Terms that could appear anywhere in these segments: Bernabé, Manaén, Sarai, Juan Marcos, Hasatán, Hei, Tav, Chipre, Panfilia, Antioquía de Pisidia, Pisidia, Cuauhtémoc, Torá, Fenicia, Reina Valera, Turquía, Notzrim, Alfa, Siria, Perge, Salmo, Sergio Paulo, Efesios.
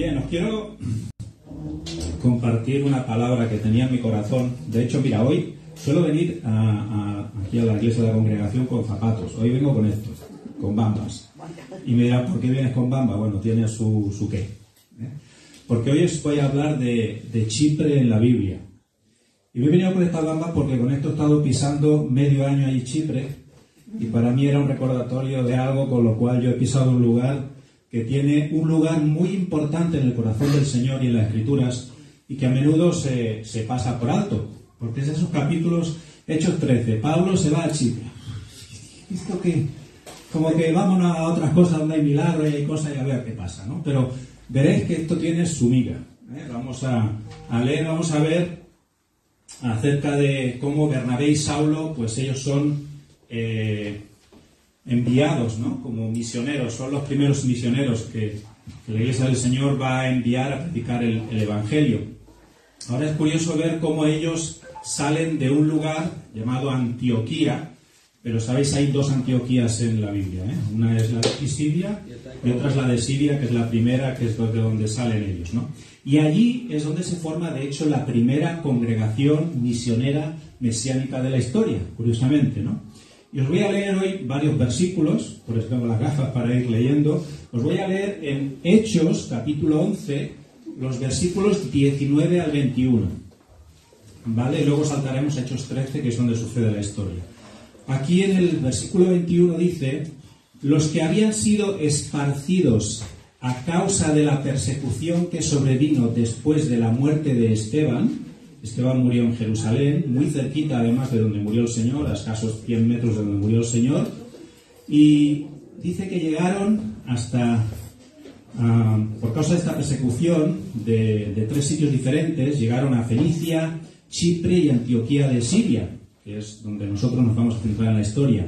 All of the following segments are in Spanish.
Bien, os quiero compartir una palabra que tenía en mi corazón. De hecho, mira, hoy suelo venir aquí a la iglesia de la congregación con zapatos. Hoy vengo con estos, con bambas. Y me dirán, ¿por qué vienes con bambas? Bueno, tiene su qué. Porque hoy os voy a hablar de Chipre en la Biblia. Y me he venido con estas bambas porque con esto he estado pisando medio año ahí Chipre. Y para mí era un recordatorio de algo con lo cual yo he pisado un lugar que tiene un lugar muy importante en el corazón del Señor y en las Escrituras, y que a menudo se pasa por alto, porque es esos capítulos, Hechos 13, Pablo se va a Chipre. ¿Esto qué? Como que vámonos a otras cosas donde hay milagros y hay cosas, y a ver qué pasa, ¿no? Pero veréis que esto tiene su miga, ¿eh? Vamos a leer, vamos a ver acerca de cómo Bernabé y Saulo, pues ellos son enviados, ¿no? Como misioneros, son los primeros misioneros que la Iglesia del Señor va a enviar a predicar el Evangelio. Ahora es curioso ver cómo ellos salen de un lugar llamado Antioquía, pero sabéis, hay dos Antioquías en la Biblia, ¿eh? Una es la de Pisidia y otra es la de Siria, que es la primera, que es de donde salen ellos, ¿no? Y allí es donde se forma, de hecho, la primera congregación misionera mesiánica de la historia, curiosamente, ¿no? Y os voy a leer hoy varios versículos, por eso tengo las gafas para ir leyendo. Os voy a leer en Hechos, capítulo 11, los versículos 19 al 21. ¿Vale? Y luego saltaremos a Hechos 13, que es donde sucede la historia. Aquí en el versículo 21 dice: los que habían sido esparcidos a causa de la persecución que sobrevino después de la muerte de Esteban murió en Jerusalén, muy cerquita además de donde murió el Señor, a escasos 100 metros de donde murió el Señor, y dice que llegaron hasta, por causa de esta persecución, de tres sitios diferentes, llegaron a Fenicia, Chipre y Antioquía de Siria, que es donde nosotros nos vamos a centrar en la historia.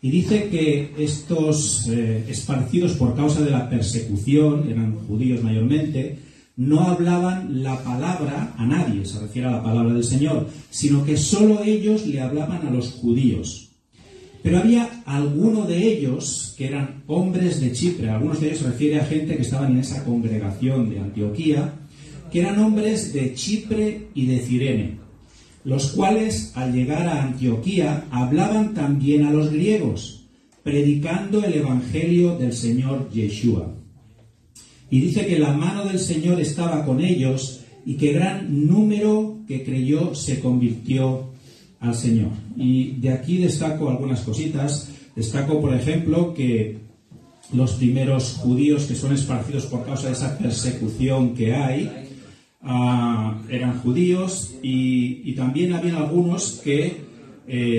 Y dice que estos esparcidos por causa de la persecución, eran judíos mayormente, no hablaban la palabra a nadie, se refiere a la palabra del Señor, sino que solo ellos le hablaban a los judíos. Pero había algunos de ellos que eran hombres de Chipre, algunos de ellos se refiere a gente que estaban en esa congregación de Antioquía, que eran hombres de Chipre y de Cirene, los cuales al llegar a Antioquía hablaban también a los griegos, predicando el evangelio del Señor Yeshua. Y dice que la mano del Señor estaba con ellos y que gran número que creyó se convirtió al Señor. Y de aquí destaco algunas cositas. Destaco, por ejemplo, que los primeros judíos que son esparcidos por causa de esa persecución que hay eran judíos, y también había algunos que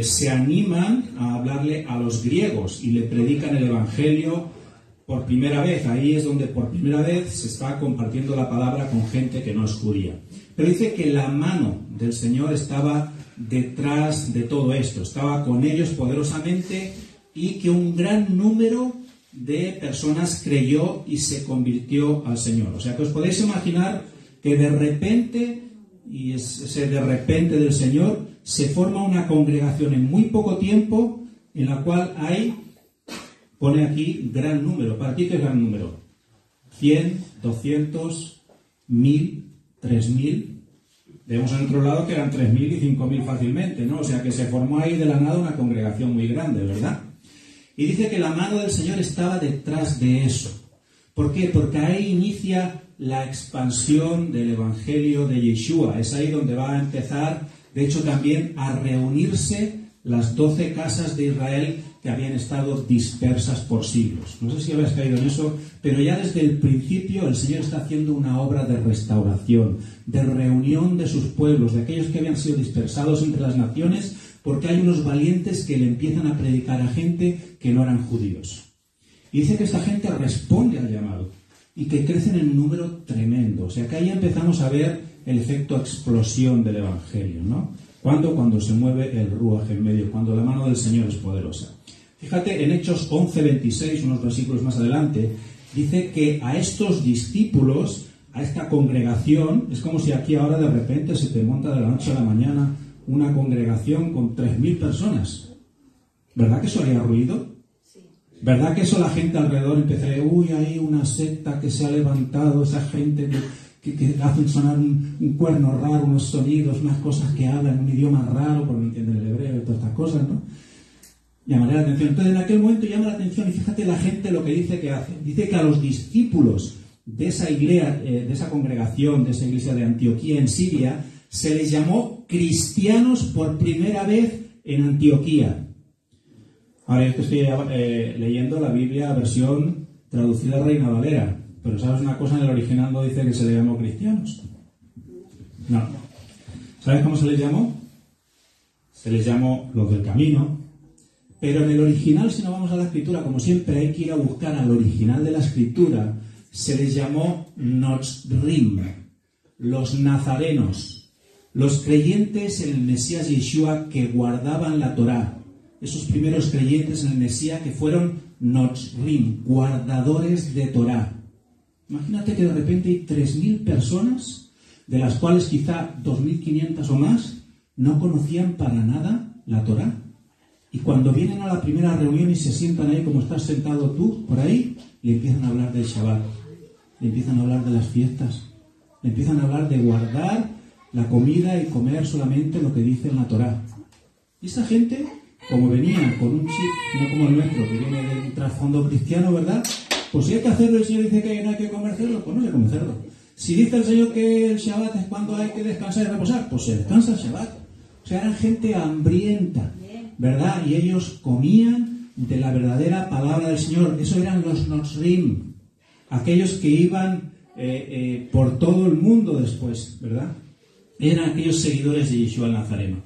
se animan a hablarle a los griegos y le predican el evangelio por primera vez. Ahí es donde por primera vez se está compartiendo la palabra con gente que no es judía. Pero dice que la mano del Señor estaba detrás de todo esto, estaba con ellos poderosamente, y que un gran número de personas creyó y se convirtió al Señor. O sea que os podéis imaginar que de repente, y ese de repente del Señor, se forma una congregación en muy poco tiempo en la cual hay... Pone aquí gran número. ¿Para ti qué es gran número? 100, 200, 1000, 3000. Vemos en otro lado que eran 3000 y 5000 fácilmente, ¿no? O sea que se formó ahí de la nada una congregación muy grande, ¿verdad? Y dice que la mano del Señor estaba detrás de eso. ¿Por qué? Porque ahí inicia la expansión del evangelio de Yeshua. Es ahí donde va a empezar, de hecho, también a reunirse las 12 casas de Israel que habían estado dispersas por siglos. No sé si habéis caído en eso, pero ya desde el principio el Señor está haciendo una obra de restauración, de reunión de sus pueblos, de aquellos que habían sido dispersados entre las naciones, porque hay unos valientes que le empiezan a predicar a gente que no eran judíos. Y dice que esta gente responde al llamado y que crecen en número tremendo. O sea que ahí empezamos a ver el efecto explosión del evangelio, ¿no? Cuando se mueve el Ruach en medio, cuando la mano del Señor es poderosa. Fíjate, en Hechos 11, 26, unos versículos más adelante, dice que a estos discípulos, a esta congregación, es como si aquí ahora de repente se te monta de la noche a la mañana una congregación con 3000 personas. ¿Verdad que eso haría ruido? Sí. ¿Verdad que eso la gente alrededor empezó? Uy, hay una secta que se ha levantado, esa gente que hacen sonar un cuerno raro, unos sonidos, unas cosas que hablan, un idioma raro, porque no entienden el hebreo y todas estas cosas, ¿no? Llamaré la atención. Entonces, en aquel momento llama la atención y fíjate la gente lo que dice que hace. Dice que a los discípulos de esa iglesia, de esa congregación, de esa iglesia de Antioquía en Siria, se les llamó cristianos por primera vez en Antioquía. Ahora, yo te estoy leyendo la Biblia versión traducida Reina Valera, pero ¿sabes una cosa? En el original no dice que se les llamó cristianos. No. ¿Sabes cómo se les llamó? Se les llamó los del camino. Pero en el original, si no vamos a la escritura, como siempre hay que ir a buscar al original de la escritura, se les llamó Notzrim, los nazarenos, los creyentes en el Mesías Yeshua que guardaban la Torá. Esos primeros creyentes en el Mesías que fueron Notzrim, guardadores de Torá. Imagínate que de repente hay 3.000 personas, de las cuales quizá 2.500 o más, no conocían para nada la Torá. Y cuando vienen a la primera reunión y se sientan ahí como estás sentado tú, por ahí, le empiezan a hablar del Shabbat, le empiezan a hablar de las fiestas, le empiezan a hablar de guardar la comida y comer solamente lo que dice en la Torá. Y esa gente, como venía con un chip, no como el nuestro, que viene de un trasfondo cristiano, ¿verdad? Pues si hay que hacerlo, el Señor dice que no hay que comer cerdo, pues no se come cerdo. Si dice el Señor que el Shabbat es cuando hay que descansar y reposar, pues se descansa el Shabbat. O sea, eran gente hambrienta, ¿verdad? Y ellos comían de la verdadera palabra del Señor. Eso eran los Notzrim, aquellos que iban por todo el mundo después, ¿verdad? Eran aquellos seguidores de Yeshua el Nazareno.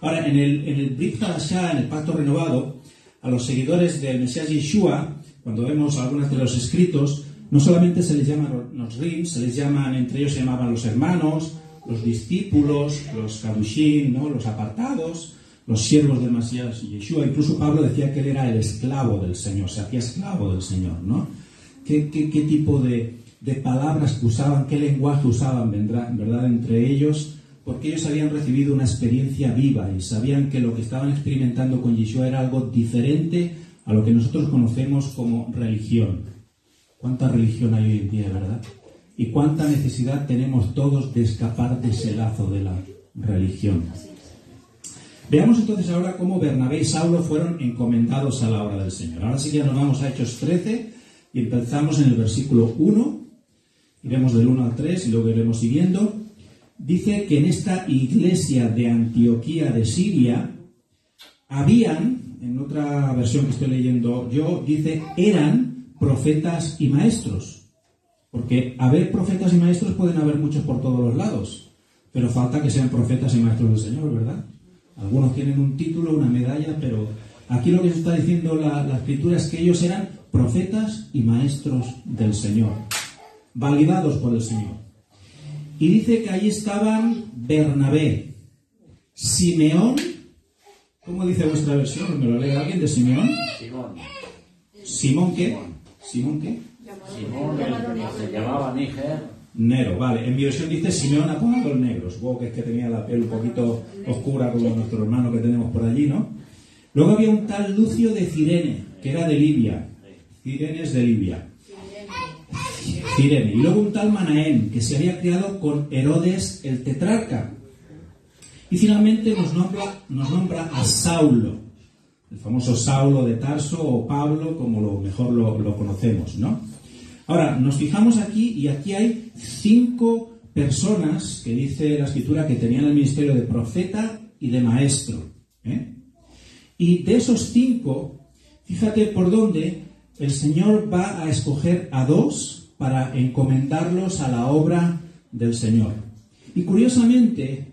Ahora, en el Brit Hadashá, en el Pacto Renovado, a los seguidores del Mesías Yeshua, cuando vemos algunos de los escritos, no solamente se les llaman Notzrim, se les llaman, entre ellos se llamaban los hermanos, los discípulos, los Kadushim, ¿no?, los apartados, los siervos del Mesías Yeshua. Incluso Pablo decía que él era el esclavo del Señor, se hacía esclavo del Señor, ¿no? ¿Qué tipo de palabras que usaban, qué lenguaje usaban, ¿verdad?, entre ellos, porque ellos habían recibido una experiencia viva y sabían que lo que estaban experimentando con Yeshua era algo diferente a lo que nosotros conocemos como religión. ¿Cuánta religión hay hoy en día, verdad? Y cuánta necesidad tenemos todos de escapar de ese lazo de la religión. Veamos entonces ahora cómo Bernabé y Saulo fueron encomendados a la obra del Señor. Ahora sí que ya nos vamos a Hechos 13 y empezamos en el versículo 1. Iremos del 1 al 3 y luego iremos siguiendo. Dice que en esta iglesia de Antioquía de Siria habían, en otra versión que estoy leyendo yo, dice, eran profetas y maestros. Porque haber profetas y maestros pueden haber muchos por todos los lados, pero falta que sean profetas y maestros del Señor, ¿verdad? Algunos tienen un título, una medalla, pero aquí lo que se está diciendo la Escritura es que ellos eran profetas y maestros del Señor, validados por el Señor. Y dice que ahí estaban Bernabé, Simeón, ¿cómo dice vuestra versión? ¿Me lo lee alguien de Simeón? Simón. ¿Simón qué? ¿Simón qué? Simón, se llamaba Níger. Nero, vale. En mi versión dice Simeón apodado el Negro. Supongo que es que tenía la piel un poquito oscura como nuestro hermano que tenemos por allí, ¿no? Luego había un tal Lucio de Cirene, que era de Libia. Cirene es de Libia. Cirene. Y luego un tal Manaén, que se había criado con Herodes el tetrarca. Y finalmente nos nombra a Saulo, el famoso Saulo de Tarso o Pablo, como lo mejor lo conocemos, ¿no? Ahora, nos fijamos aquí, y aquí hay 5 personas que dice la Escritura que tenían el ministerio de profeta y de maestro, ¿eh? Y de esos 5, fíjate por dónde el Señor va a escoger a 2 para encomendarlos a la obra del Señor. Y curiosamente,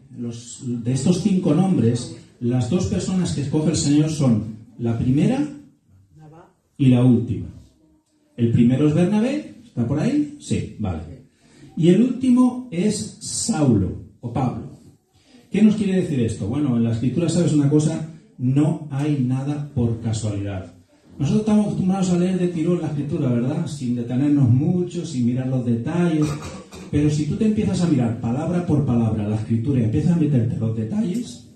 de estos 5 nombres, las 2 personas que escoge el Señor son la primera y la última. El primero es Bernabé, ¿está por ahí? Sí, vale. Y el último es Saulo, o Pablo. ¿Qué nos quiere decir esto? Bueno, en la Escritura, ¿sabes una cosa? No hay nada por casualidad. Nosotros estamos acostumbrados a leer de tirón la Escritura, ¿verdad? Sin detenernos mucho, sin mirar los detalles. Pero si tú te empiezas a mirar palabra por palabra la Escritura y empiezas a meterte los detalles,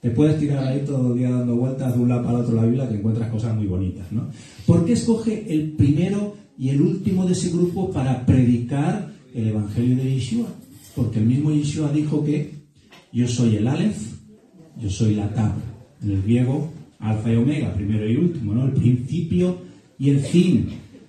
Te puedes tirar ahí todo el día dando vueltas de un lado para otro la Biblia, que encuentras cosas muy bonitas, ¿no? ¿Por qué escoge el primero y el último de ese grupo para predicar el Evangelio de Yeshua? Porque el mismo Yeshua dijo que yo soy el Aleph, yo soy la Tab, en el griego alfa y omega, primero y último, ¿no? El principio y el fin.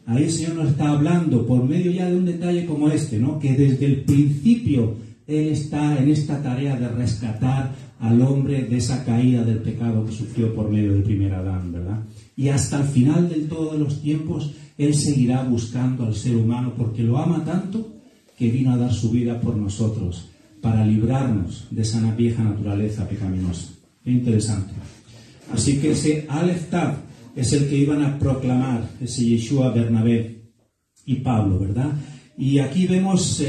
Ahí el Señor nos está hablando por medio ya de un detalle como este, ¿no? Que desde el principio Él está en esta tarea de rescatar al hombre de esa caída del pecado que sufrió por medio del primer Adán, ¿verdad? Y hasta el final del todo de los tiempos, Él seguirá buscando al ser humano porque lo ama tanto que vino a dar su vida por nosotros, para librarnos de esa vieja naturaleza pecaminosa. Qué interesante. Así que ese Aleph Tav es el que iban a proclamar, ese Yeshua, Bernabé y Pablo, ¿verdad? Y aquí vemos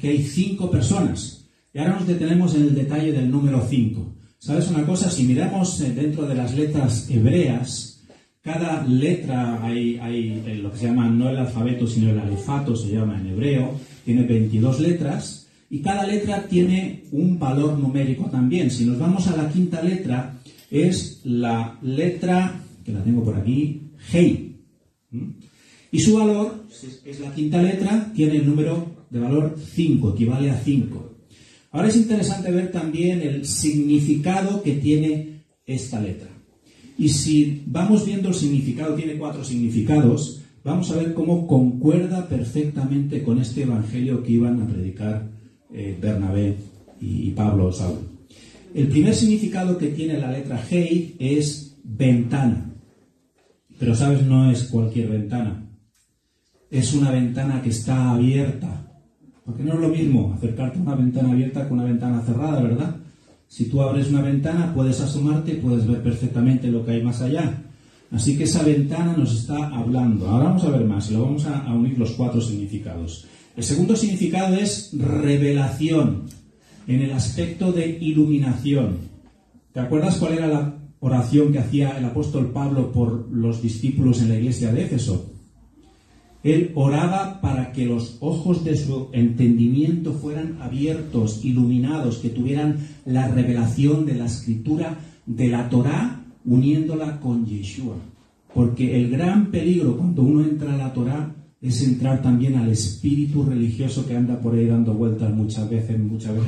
que hay 5 personas. Y ahora nos detenemos en el detalle del número 5. ¿Sabes una cosa? Si miramos dentro de las letras hebreas, cada letra hay lo que se llama no el alfabeto, sino el alefato, se llama en hebreo, tiene 22 letras. Y cada letra tiene un valor numérico también. Si nos vamos a la quinta letra, es la letra, que la tengo por aquí, Hei. Y su valor, es la quinta letra, tiene el número de valor 5, equivale a 5. Ahora es interesante ver también el significado que tiene esta letra. Y si vamos viendo el significado, tiene 4 significados, vamos a ver cómo concuerda perfectamente con este evangelio que iban a predicar Bernabé y Pablo o Saulo. El primer significado que tiene la letra Hei es ventana. Pero, ¿sabes? No es cualquier ventana. Es una ventana que está abierta. Porque no es lo mismo acercarte a una ventana abierta que una ventana cerrada, ¿verdad? Si tú abres una ventana, puedes asomarte y puedes ver perfectamente lo que hay más allá. Así que esa ventana nos está hablando. Ahora vamos a ver más y lo vamos a unir los 4 significados. El segundo significado es revelación, en el aspecto de iluminación. ¿Te acuerdas cuál era la oración que hacía el apóstol Pablo por los discípulos en la iglesia de Éfeso? Él oraba para que los ojos de su entendimiento fueran abiertos, iluminados, que tuvieran la revelación de la escritura de la Torá, uniéndola con Yeshua. Porque el gran peligro cuando uno entra a la Torá es entrar también al espíritu religioso que anda por ahí dando vueltas muchas veces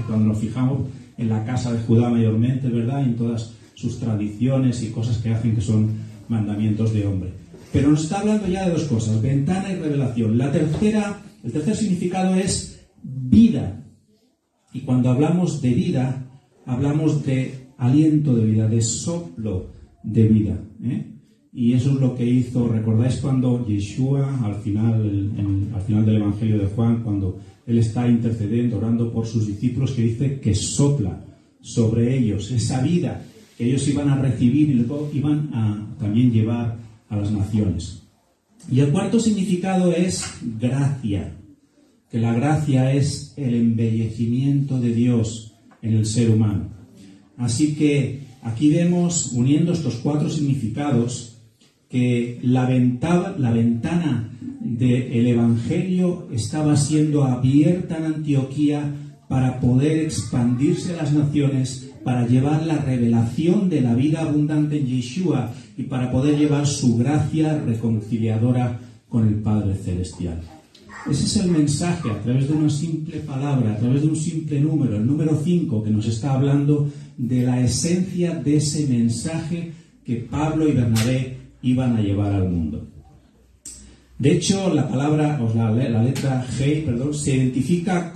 cuando nos fijamos en la casa de Judá mayormente, ¿verdad? En todas sus tradiciones y cosas que hacen que son mandamientos de hombre. Pero nos está hablando ya de 2 cosas, ventana y revelación. El tercer significado es vida. Y cuando hablamos de vida, hablamos de aliento de vida, de soplo de vida, ¿eh? Y eso es lo que hizo, ¿recordáis cuando Yeshua, al final del Evangelio de Juan, cuando Él está intercediendo, orando por sus discípulos, que dice que sopla sobre ellos esa vida que ellos iban a recibir y luego iban a también llevar a las naciones? Y el cuarto significado es gracia, que la gracia es el embellecimiento de Dios en el ser humano. Así que aquí vemos, uniendo estos 4 significados, que la ventana del Evangelio estaba siendo abierta en Antioquía para poder expandirse a las naciones, para llevar la revelación de la vida abundante en Yeshua y para poder llevar su gracia reconciliadora con el Padre Celestial. Ese es el mensaje a través de una simple palabra, a través de un simple número, el número 5, que nos está hablando de la esencia de ese mensaje que Pablo y Bernabé iban a llevar al mundo. De hecho, la letra Hei, se identifica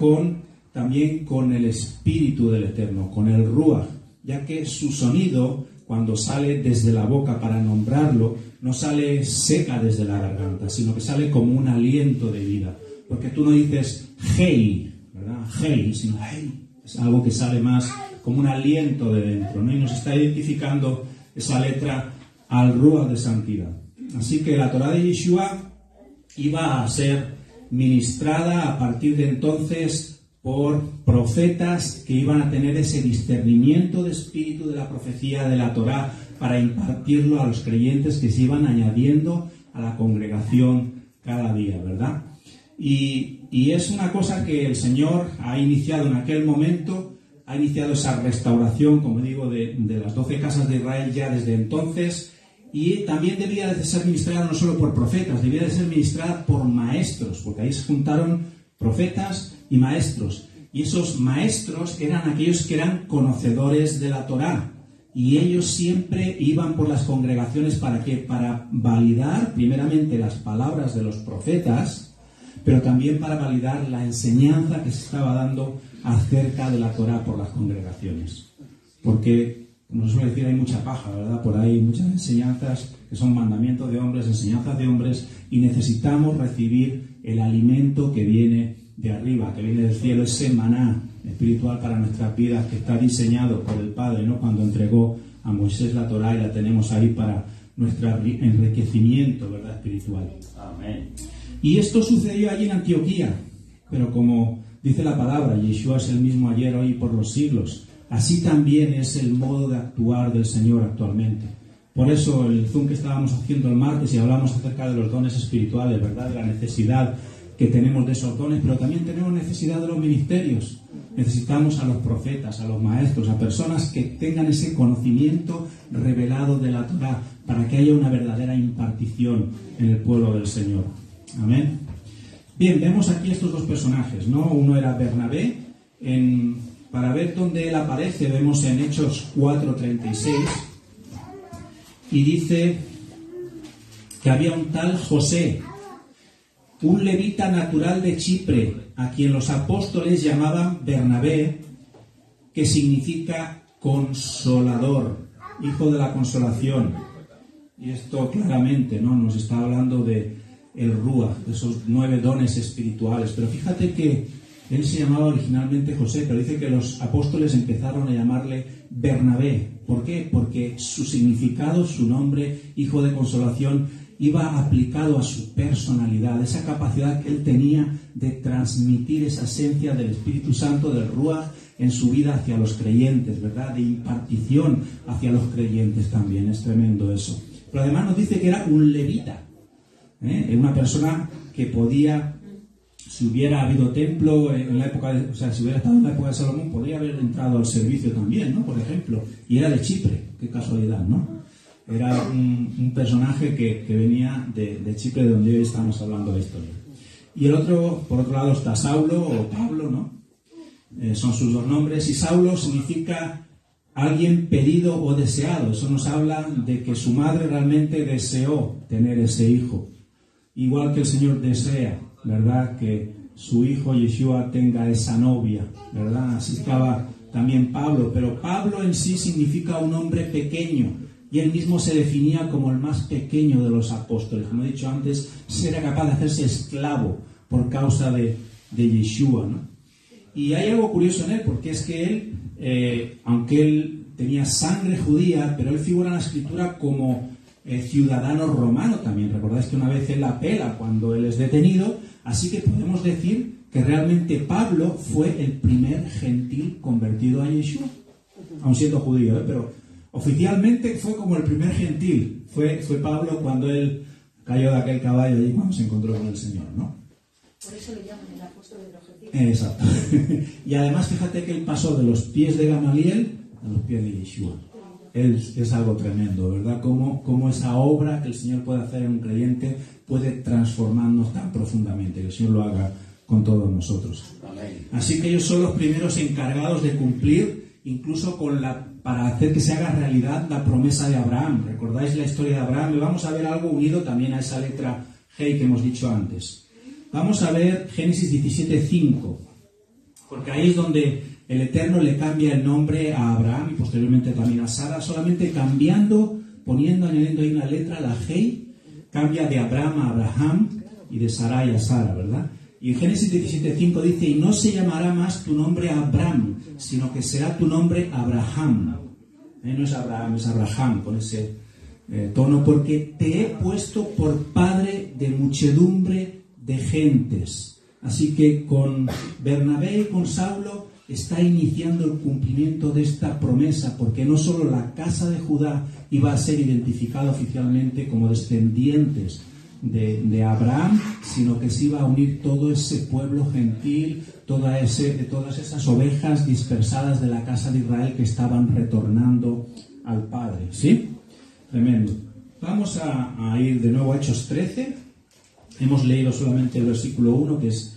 también con el Espíritu del Eterno, con el Ruach, ya que su sonido, cuando sale desde la boca para nombrarlo, no sale seca desde la garganta, sino que sale como un aliento de vida. Porque tú no dices Hei, ¿verdad? Hei, sino Hei. Es algo que sale más como un aliento de dentro, ¿no? Y nos está identificando esa letra al Ruach de santidad. Así que la Torá de Yeshua iba a ser ministrada a partir de entonces por profetas que iban a tener ese discernimiento de espíritu de la profecía de la Torá para impartirlo a los creyentes que se iban añadiendo a la congregación cada día, ¿verdad? Y es una cosa que el Señor ha iniciado en aquel momento ha iniciado esa restauración, como digo, de las 12 casas de Israel ya desde entonces, y también debía de ser ministrada no solo por profetas, debía de ser ministrada por maestros, porque ahí se juntaron profetas y maestros, y esos maestros eran aquellos que eran conocedores de la Torá, y ellos siempre iban por las congregaciones, ¿para qué? Para validar primeramente las palabras de los profetas, pero también para validar la enseñanza que se estaba dando acerca de la Torá por las congregaciones. Porque, como se suele decir, hay mucha paja, ¿verdad? Por ahí muchas enseñanzas que son mandamientos de hombres, enseñanzas de hombres, y necesitamos recibir el alimento que viene de arriba, que viene del cielo, ese maná espiritual para nuestras vidas, que está diseñado por el Padre, ¿no? Cuando entregó a Moisés la Torá, y la tenemos ahí para nuestro enriquecimiento, ¿verdad?, espiritual. Amén. Y esto sucedió allí en Antioquía, pero como dice la palabra, Yeshua es el mismo ayer, hoy y por los siglos. Así también es el modo de actuar del Señor actualmente. Por eso el Zoom que estábamos haciendo el martes, y hablamos acerca de los dones espirituales, ¿verdad?, de la necesidad que tenemos de esos dones, pero también tenemos necesidad de los ministerios. Necesitamos a los profetas, a los maestros, a personas que tengan ese conocimiento revelado de la Torá, para que haya una verdadera impartición en el pueblo del Señor. Amén. Bien, vemos aquí estos dos personajes, ¿no? Uno era Bernabé. Para ver dónde él aparece, vemos en Hechos 4:36, y dice que había un tal José, un levita natural de Chipre, a quien los apóstoles llamaban Bernabé, que significa consolador, hijo de la consolación. Y esto claramente, ¿no?, nos está hablando de el Ruach, de esos 9 dones espirituales. Pero fíjate que él se llamaba originalmente José, pero dice que los apóstoles empezaron a llamarle Bernabé. ¿Por qué? Porque su significado, su nombre, hijo de consolación, iba aplicado a su personalidad, esa capacidad que él tenía de transmitir esa esencia del Espíritu Santo, del Ruach, en su vida hacia los creyentes, ¿verdad?, de impartición hacia los creyentes también. Es tremendo eso. Pero además nos dice que era un levita, una persona que podía, si hubiera habido templo en la época, o sea, si hubiera estado en la época de Salomón, podría haber entrado al servicio también, ¿no?, por ejemplo, y era de Chipre. Qué casualidad, ¿no? Era un personaje que venía de Chipre, de donde hoy estamos hablando de esto. Y el otro, por otro lado, está Saulo o Pablo, ¿no? Son sus dos nombres. Y Saulo significa alguien pedido o deseado. Eso nos habla de que su madre realmente deseó tener ese hijo. Igual que el Señor desea, ¿verdad?, que su hijo Yeshua tenga esa novia, ¿verdad? Así estaba también Pablo. Pero Pablo en sí significa un hombre pequeño. Y él mismo se definía como el más pequeño de los apóstoles. Como he dicho antes, era capaz de hacerse esclavo por causa de Yeshua, ¿no? Y hay algo curioso en él, porque es que él, aunque él tenía sangre judía, pero él figura en la Escritura como ciudadano romano también. Recordáis que una vez él apela cuando él es detenido. Así que podemos decir que realmente Pablo fue el primer gentil convertido a Yeshua. Aun siendo judío, pero oficialmente fue como el primer gentil. Fue Pablo cuando él cayó de aquel caballo y cuando se encontró con el Señor, ¿no? Por eso le llaman el apóstol de los gentiles. Exacto. Y además, fíjate que él pasó de los pies de Gamaliel a los pies de Yeshua. Es algo tremendo, ¿verdad? Cómo esa obra que el Señor puede hacer en un creyente puede transformarnos tan profundamente. Que el Señor lo haga con todos nosotros. Así que ellos son los primeros encargados de cumplir, incluso para hacer que se haga realidad la promesa de Abraham. ¿Recordáis la historia de Abraham? Y vamos a ver algo unido también a esa letra Hei que hemos dicho antes. Vamos a ver Génesis 17:5, porque ahí es donde el Eterno le cambia el nombre a Abraham y posteriormente también a Sara, solamente añadiendo ahí una letra, la Hei, cambia de Abraham a Abraham y de Sarai a Sara, ¿verdad? Y en Génesis 17:5 dice: y no se llamará más tu nombre Abraham, sino que será tu nombre Abraham. No es Abraham, es Abraham, con ese tono, porque te he puesto por padre de muchedumbre de gentes. Así que con Bernabé y con Saulo está iniciando el cumplimiento de esta promesa, porque no solo la casa de Judá iba a ser identificada oficialmente como descendientes de Abraham, sino que se iba a unir todo ese pueblo gentil, todas esas ovejas dispersadas de la casa de Israel que estaban retornando al Padre, ¿sí? Tremendo. Vamos a ir de nuevo a Hechos 13. Hemos leído solamente el versículo 1, que es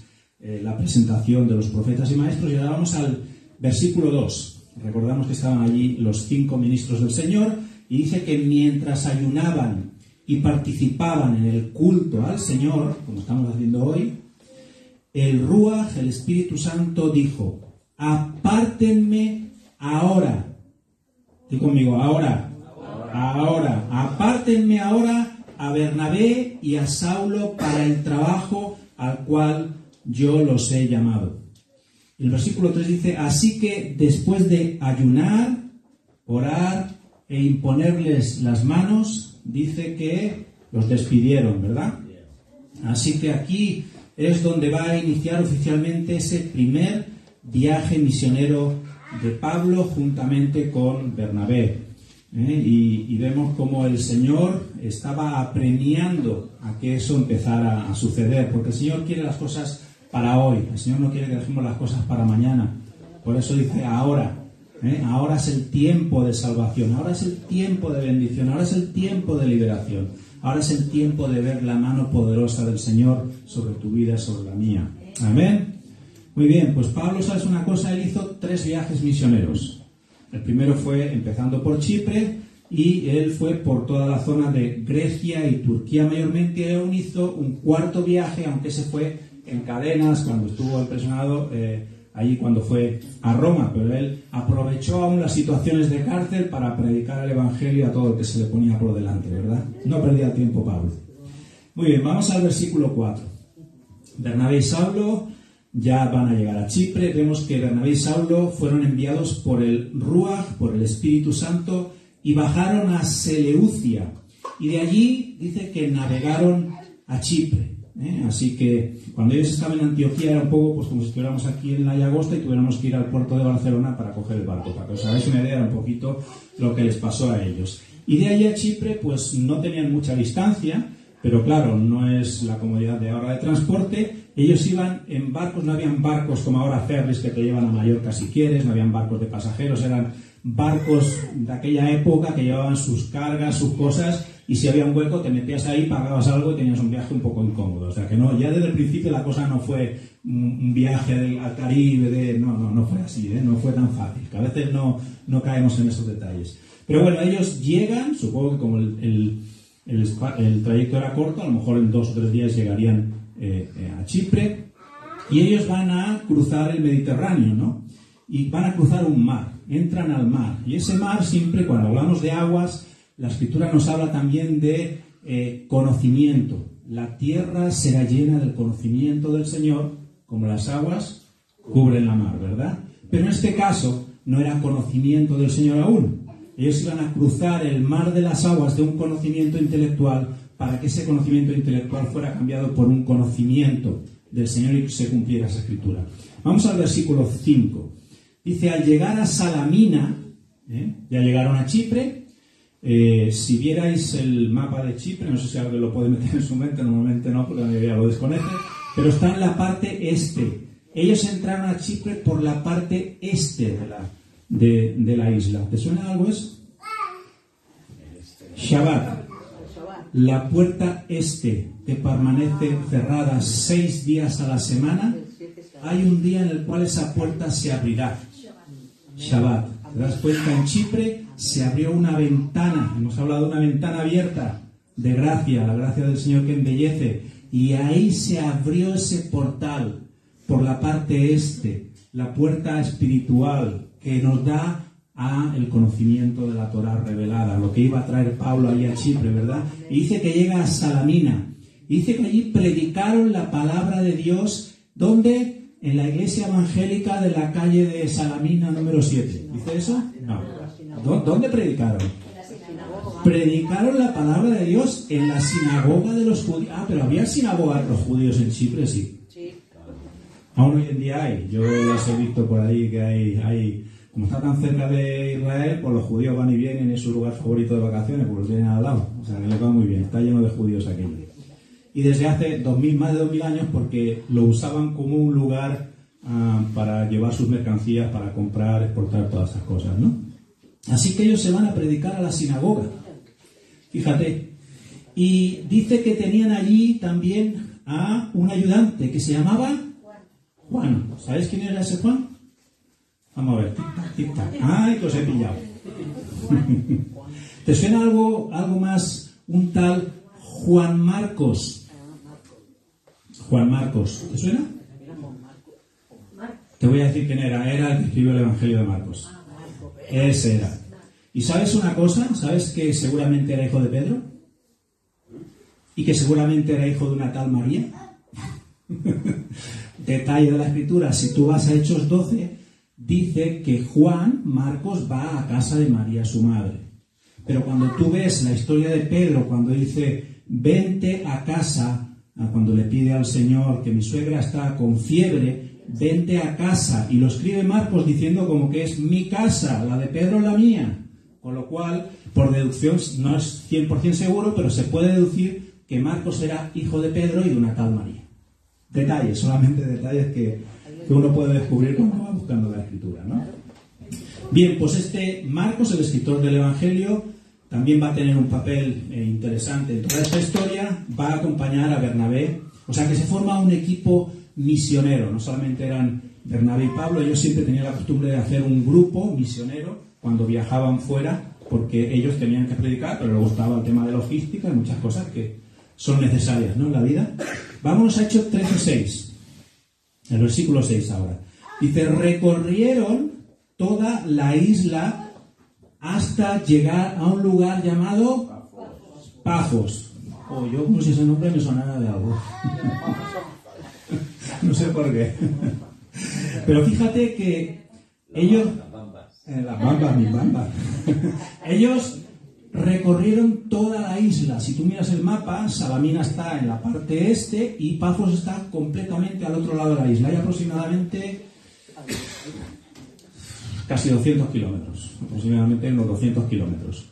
la presentación de los profetas y maestros, y ahora vamos al versículo 2. Recordamos que estaban allí los 5 ministros del Señor, y dice que mientras ayunaban y participaban en el culto al Señor, como estamos haciendo hoy, el Ruach, el Espíritu Santo, dijo: apártenme ahora. Dí conmigo, ahora. Ahora, apártenme ahora a Bernabé y a Saulo para el trabajo al cual yo los he llamado. El versículo 3 dice: así que después de ayunar, orar e imponerles las manos, dice que los despidieron, ¿verdad? Así que aquí es donde va a iniciar oficialmente ese primer viaje misionero de Pablo juntamente con Bernabé. Y vemos cómo el Señor estaba apremiando a que eso empezara a suceder, porque el Señor quiere las cosas para hoy. El Señor no quiere que dejemos las cosas para mañana. Por eso dice ahora. Ahora es el tiempo de salvación, ahora es el tiempo de bendición, ahora es el tiempo de liberación, ahora es el tiempo de ver la mano poderosa del Señor sobre tu vida, sobre la mía. Amén. Muy bien, pues Pablo, ¿sabes una cosa? Él hizo 3 viajes misioneros. El primero fue empezando por Chipre, y él fue por toda la zona de Grecia y Turquía mayormente. Él hizo un 4º viaje, aunque se fue en cadenas cuando estuvo impresionado allí cuando fue a Roma, pero él aprovechó aún las situaciones de cárcel para predicar el Evangelio a todo el que se le ponía por delante, ¿verdad? No perdía tiempo Pablo. Muy bien, vamos al versículo 4. Bernabé y Saulo ya van a llegar a Chipre. Vemos que Bernabé y Saulo fueron enviados por el Ruach, por el Espíritu Santo, y bajaron a Seleucia. Y de allí dice que navegaron a Chipre. Así que cuando ellos estaban en Antioquía era un poco pues como si estuviéramos aquí en la Llagosta y tuviéramos que ir al puerto de Barcelona para coger el barco, para que os hagáis una idea un poquito lo que les pasó a ellos. Y de ahí a Chipre pues no tenían mucha distancia, pero claro, no es la comodidad de ahora de transporte. Ellos iban en barcos, no habían barcos como ahora ferries que te llevan a Mallorca si quieres, no habían barcos de pasajeros, eran barcos de aquella época que llevaban sus cargas, sus cosas, y si había un hueco te metías ahí, pagabas algo y tenías un viaje un poco incómodo. O sea que no, ya desde el principio la cosa no fue un viaje al Caribe, no fue así, no fue tan fácil, que a veces no caemos en esos detalles. Pero bueno, ellos llegan, supongo que como el trayecto era corto, a lo mejor en 2 o 3 días llegarían a Chipre, y ellos van a cruzar el Mediterráneo, ¿no? Y van a cruzar un mar, entran al mar, y ese mar siempre, cuando hablamos de aguas, la Escritura nos habla también de conocimiento. La tierra será llena del conocimiento del Señor, como las aguas cubren la mar, ¿verdad? Pero en este caso no era conocimiento del Señor aún. Ellos iban a cruzar el mar de las aguas de un conocimiento intelectual para que ese conocimiento intelectual fuera cambiado por un conocimiento del Señor y que se cumpliera esa Escritura. Vamos al versículo 5. Dice, al llegar a Salamina, ya llegaron a Chipre. Si vierais el mapa de Chipre, no sé si alguien lo puede meter en su mente, normalmente no, porque la mayoría lo desconoce, pero está en la parte este. Ellos entraron a Chipre por la parte este de la isla. ¿Te suena algo eso? Shabbat. La puerta este, que permanece cerrada 6 días a la semana, hay un día en el cual esa puerta se abrirá. Shabbat. ¿Te das cuenta? En Chipre se abrió una ventana, hemos hablado de una ventana abierta de gracia, la gracia del Señor que embellece, y ahí se abrió ese portal por la parte este, la puerta espiritual que nos da a el conocimiento de la Torá revelada, lo que iba a traer Pablo allí a Chipre, ¿verdad? Y dice que llega a Salamina, y dice que allí predicaron la palabra de Dios, ¿dónde? En la iglesia evangélica de la calle de Salamina número 7. ¿Dice eso? No. ¿Dónde predicaron? Predicaron la palabra de Dios en la sinagoga de los judíos. Ah, pero había sinagoga de los judíos en Chipre, sí. Aún hoy en día hay. Yo las he visto por ahí que hay. Como está tan cerca de Israel, pues los judíos van y vienen, es su lugar favorito de vacaciones, porque los tienen al lado. O sea, que les va muy bien. Está lleno de judíos aquí. y desde hace más de 2000 años, porque lo usaban como un lugar para llevar sus mercancías, para comprar, exportar, todas esas cosas, ¿no? Así que ellos se van a predicar a la sinagoga. Fíjate. Y dice que tenían allí también a un ayudante que se llamaba Juan. ¿Sabéis quién era ese Juan? Vamos a ver. Tic-tac. ¡Ay, que os he pillado! ¿Te suena algo más? Un tal Juan Marcos. Juan Marcos. ¿Te suena? Te voy a decir quién era. Era el que escribió el Evangelio de Marcos. Ese era. ¿Y sabes una cosa? ¿Sabes que seguramente era hijo de Pedro? ¿Y que seguramente era hijo de una tal María? Detalle de la Escritura. Si tú vas a Hechos 12... dice que Juan Marcos va a casa de María, su madre. Pero cuando tú ves la historia de Pedro, cuando dice, vente a casa, cuando le pide al Señor que mi suegra está con fiebre, vente a casa, y lo escribe Marcos diciendo como que es mi casa, la de Pedro la mía. Con lo cual, por deducción, no es 100% seguro, pero se puede deducir que Marcos era hijo de Pedro y de una tal María. Detalles, solamente detalles que uno puede descubrir cuando va buscando la Escritura, ¿no? Bien, pues este Marcos, el escritor del Evangelio, también va a tener un papel interesante en toda esta historia, va a acompañar a Bernabé, o sea que se forma un equipo misionero, no solamente eran Bernabé y Pablo, ellos siempre tenían la costumbre de hacer un grupo misionero cuando viajaban fuera, porque ellos tenían que predicar, pero les gustaba el tema de logística y muchas cosas que son necesarias, ¿no?, en la vida. Vamos a Hechos 13:6. El versículo 6 ahora. Dice, recorrieron toda la isla hasta llegar a un lugar llamado Pafos. Oh, yo como si ese nombre me sonara de algo. No sé por qué. Pero fíjate que ellos... Las bambas, mis bambas. Ellos recorrieron toda la isla. Si tú miras el mapa, Salamina está en la parte este y Pafos está completamente al otro lado de la isla. Hay aproximadamente casi 200 kilómetros. Aproximadamente unos 200 kilómetros.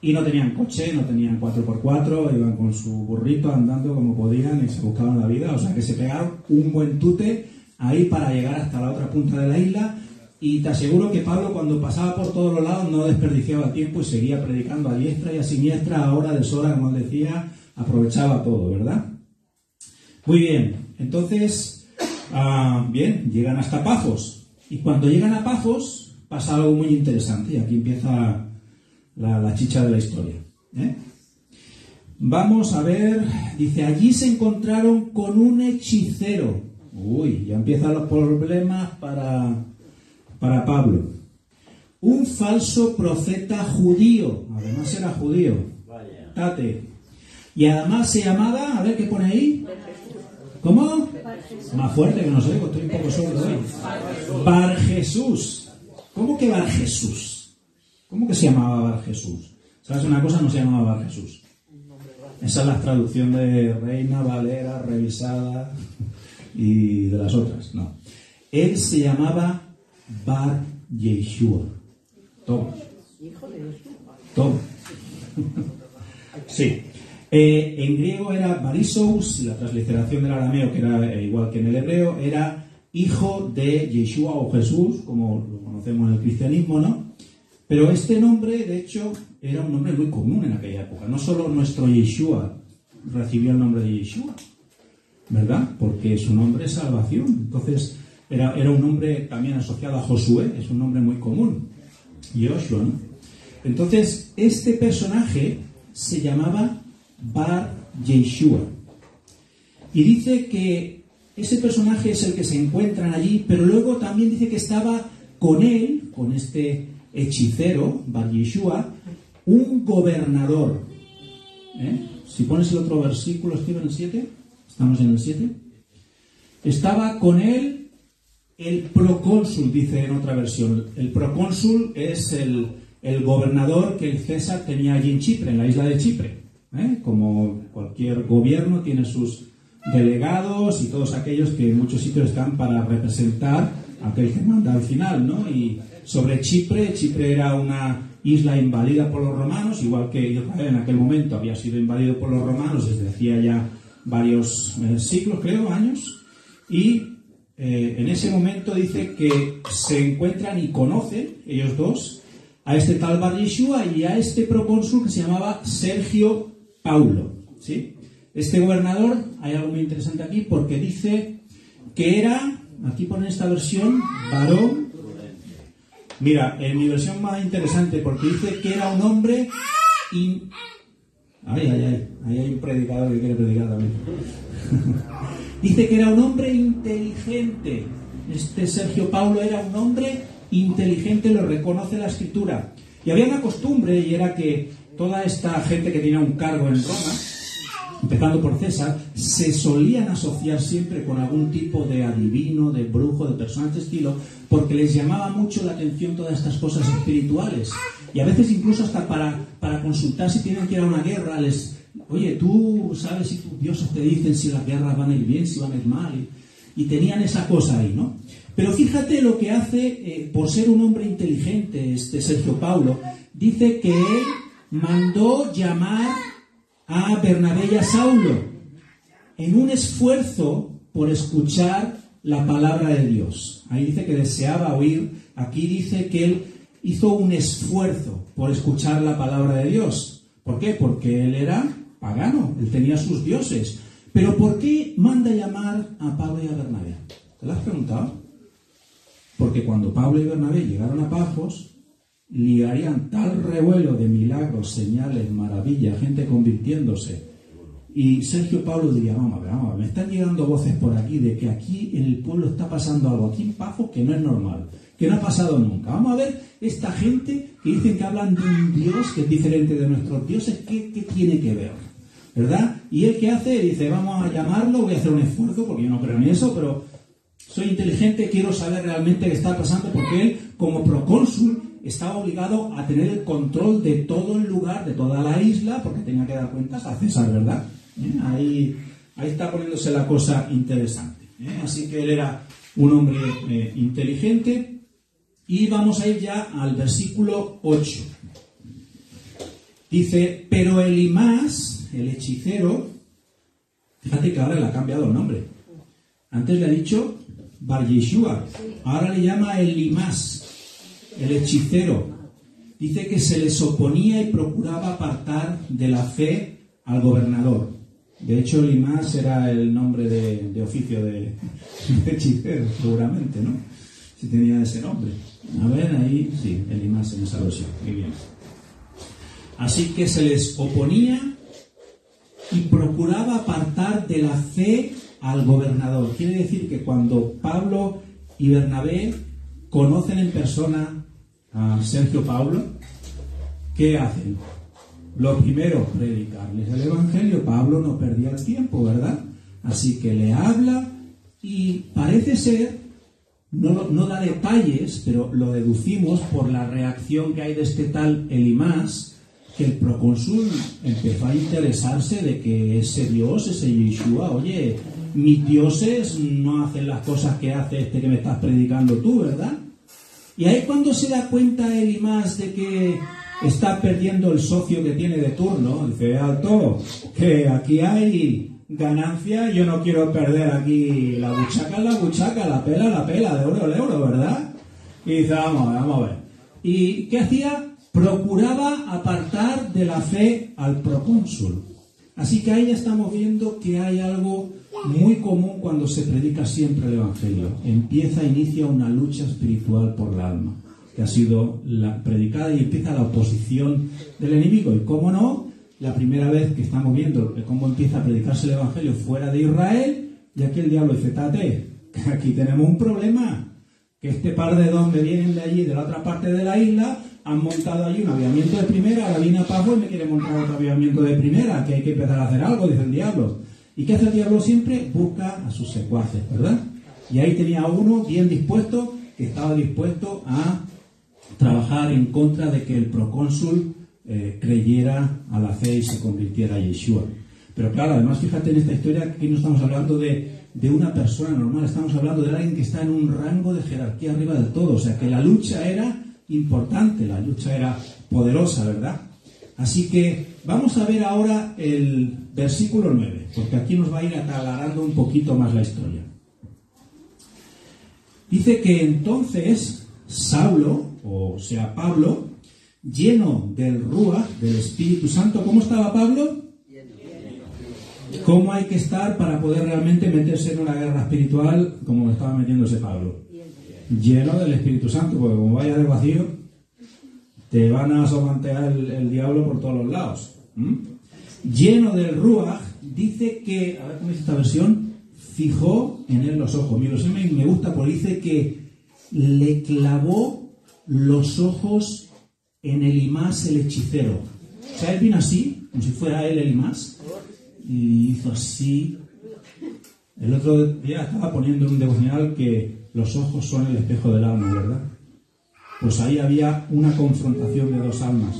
Y no tenían coche, no tenían 4x4, iban con su burrito andando como podían y se buscaban la vida. O sea que se pegaron un buen tute ahí para llegar hasta la otra punta de la isla. Y te aseguro que Pablo, cuando pasaba por todos los lados, no desperdiciaba tiempo y seguía predicando a diestra y a siniestra, a hora, deshora, como él decía, aprovechaba todo, ¿verdad? Muy bien, entonces, llegan hasta Pafos. Y cuando llegan a Pafos, pasa algo muy interesante. Y aquí empieza la chicha de la historia, ¿eh? Vamos a ver, dice, allí se encontraron con un hechicero. Uy, ya empiezan los problemas para Pablo, un falso profeta judío, además era judío, tate, y además se llamaba, a ver qué pone ahí, ¿cómo? Más fuerte que no sé, estoy un poco sordo hoy. Barjesús. ¿Cómo que Barjesús? ¿Cómo que se llamaba Barjesús? ¿Sabes una cosa? No se llamaba Barjesús. Esa es la traducción de Reina Valera, revisada, y de las otras, no. Él se llamaba Bar Yeshua. Toma. Toma. Sí. En griego era Barisous, la transliteración del arameo, que era igual que en el hebreo, era hijo de Yeshua o Jesús, como lo conocemos en el cristianismo, ¿no? Pero este nombre, de hecho, era un nombre muy común en aquella época. No solo nuestro Yeshua recibió el nombre de Yeshua, ¿verdad? Porque su nombre es salvación. Entonces, era un nombre también asociado a Josué, es un nombre muy común, Joshua, ¿no? Entonces, este personaje se llamaba Bar Yeshua. Y dice que ese personaje es el que se encuentran allí, pero luego también dice que estaba con él, con este hechicero, Bar Yeshua, un gobernador. Si pones el otro versículo, Esteban, el 7, estamos en el 7. Estaba con él el procónsul, dice en otra versión. El procónsul es el gobernador que el César tenía allí en Chipre, en la isla de Chipre, ¿eh? Como cualquier gobierno tiene sus delegados y todos aquellos que en muchos sitios están para representar a aquel que manda al final, ¿no? Y sobre Chipre, Chipre era una isla invadida por los romanos, igual que Israel en aquel momento había sido invadido por los romanos desde hacía ya varios siglos, creo, años, y en ese momento dice que se encuentran y conocen, ellos dos, a este tal Bar Yeshua y a este procónsul que se llamaba Sergio Paulo, ¿sí? Este gobernador, hay algo muy interesante aquí, porque dice que era, aquí pone esta versión, varón. Mira, en mi versión más interesante, porque dice que era un hombre... Ahí hay un predicador que quiere predicar también. Dice que era un hombre inteligente. Este Sergio Paulo era un hombre inteligente, lo reconoce la Escritura. Y había una costumbre, y era que toda esta gente que tenía un cargo en Roma, empezando por César, se solían asociar siempre con algún tipo de adivino, de brujo, de persona de este estilo, porque les llamaba mucho la atención todas estas cosas espirituales. Y a veces incluso hasta para consultar si tienen que ir a una guerra, les... Oye, tú sabes si tus dioses te dicen si las guerras van a ir bien, si van a ir mal. Y tenían esa cosa ahí, ¿no? Pero fíjate lo que hace, por ser un hombre inteligente, este Sergio Paulo, dice que él mandó llamar a Bernabé y a Saulo en un esfuerzo por escuchar la palabra de Dios. Ahí dice que deseaba oír, aquí dice que él hizo un esfuerzo por escuchar la palabra de Dios. ¿Por qué? Porque él era pagano, él tenía sus dioses. Pero ¿por qué manda llamar a Pablo y a Bernabé? ¿Te lo has preguntado? Porque cuando Pablo y Bernabé llegaron a Pafos, ligarían tal revuelo de milagros, señales, maravillas, gente convirtiéndose. Y Sergio Paulo diría, vamos a ver, me están llegando voces por aquí de que aquí en el pueblo está pasando algo, aquí en Pafos, que no es normal, que no ha pasado nunca. Vamos a ver esta gente que dicen que hablan de un Dios que es diferente de nuestros dioses, ¿qué tiene que ver? ¿Verdad? Y él, ¿qué hace? Dice, vamos a llamarlo, voy a hacer un esfuerzo, porque yo no creo en eso, pero soy inteligente, quiero saber realmente qué está pasando, porque él, como procónsul, estaba obligado a tener el control de todo el lugar, de toda la isla, porque tenía que dar cuentas a César, ¿verdad? Ahí está poniéndose la cosa interesante, ¿eh? Así que él era un hombre inteligente. Y vamos a ir ya al versículo 8. Dice, pero Elimás, el hechicero, fíjate que ahora le ha cambiado el nombre. Antes le ha dicho Bar Yeshua, ahora le llama Elimás, el hechicero. Dice que se les oponía y procuraba apartar de la fe al gobernador. De hecho, Elimás era el nombre de oficio de hechicero, seguramente, ¿no? Si tenía ese nombre. A ver, ahí, sí, Elimás en esa versión. Muy bien. Así que se les oponía y procuraba apartar de la fe al gobernador. Quiere decir que cuando Pablo y Bernabé conocen en persona a Sergio Paulo, ¿qué hacen? Lo primero, predicarles el Evangelio. Pablo no perdía el tiempo, ¿verdad? Así que le habla y parece ser, no da detalles, pero lo deducimos por la reacción que hay de este tal Elimás, que el procónsul empezó a interesarse de que ese Dios, ese Yeshua, oye, mis dioses no hacen las cosas que hace este que me estás predicando tú, ¿verdad? Y ahí cuando se da cuenta Elimás de que está perdiendo el socio que tiene de turno, dice, alto, que aquí hay ganancia, yo no quiero perder aquí la buchaca, la pela, de euro, ¿verdad? Y dice, vamos a ver. ¿Y qué hacía? Procuraba apartar de la fe al procónsul. Así que ahí ya estamos viendo que hay algo muy común cuando se predica siempre el Evangelio. Inicia una lucha espiritual por la alma, que ha sido la predicada, y empieza la oposición del enemigo. Y cómo no, la primera vez que estamos viendo cómo empieza a predicarse el Evangelio fuera de Israel, y aquí el diablo dice, tate, aquí tenemos un problema, que este par de dos me vienen de allí, de la otra parte de la isla, han montado allí un avivamiento de primera, ahora viene a Pablo y me quiere montar otro avivamiento de primera, que hay que empezar a hacer algo, dice el diablo. ¿Y qué hace el diablo siempre? Busca a sus secuaces, ¿verdad? Y ahí tenía uno bien dispuesto, que estaba dispuesto a trabajar en contra de que el procónsul creyera a la fe y se convirtiera a Yeshua. Pero claro, además fíjate en esta historia que no estamos hablando de una persona normal, estamos hablando de alguien que está en un rango de jerarquía arriba de todo. O sea que la lucha era importante, la lucha era poderosa, ¿verdad? Así que vamos a ver ahora el versículo 9, porque aquí nos va a ir aclarando un poquito más la historia. Dice que entonces Saulo, o sea Pablo, lleno del Ruach, del Espíritu Santo. ¿Cómo estaba Pablo? ¿Cómo hay que estar para poder realmente meterse en una guerra espiritual como estaba metiéndose Pablo? Lleno del Espíritu Santo, porque como vaya de vacío, te van a somantear el diablo por todos los lados. Lleno del Ruach, dice que, a ver cómo dice esta versión, fijó en él los ojos. Mi versión me gusta porque dice que le clavó los ojos en Elimás el hechicero. O sea, él vino así, como si fuera él Elimás, y hizo así. El otro día estaba poniendo un devocional que los ojos son el espejo del alma, ¿verdad? Pues ahí había una confrontación de dos almas.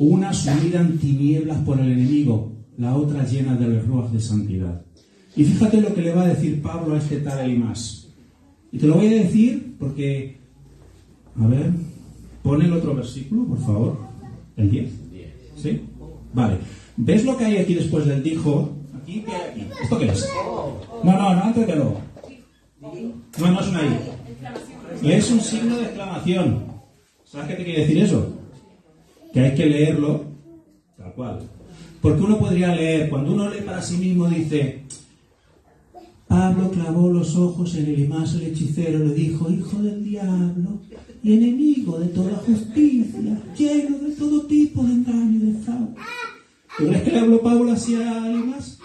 Una sumida en tinieblas por el enemigo, la otra llena de ruach de santidad. Y fíjate lo que le va a decir Pablo a este tal Elimás. Y te lo voy a decir porque... A ver, pon el otro versículo, por favor. El 10. ¿Sí? Vale. ¿Ves lo que hay aquí después del dijo? Aquí, ¿qué hay aquí? ¿Esto qué es? No, antes de luego. No es una I. Es un signo de exclamación. ¿Sabes qué te quiere decir eso? Que hay que leerlo tal cual. Porque uno podría leer, cuando uno lee para sí mismo, dice: Pablo clavó los ojos en Elimás el hechicero, le dijo, hijo del diablo y enemigo de toda justicia, lleno de todo tipo de engaño y de fraude. ¿Tú crees que le habló Pablo así a Elimás?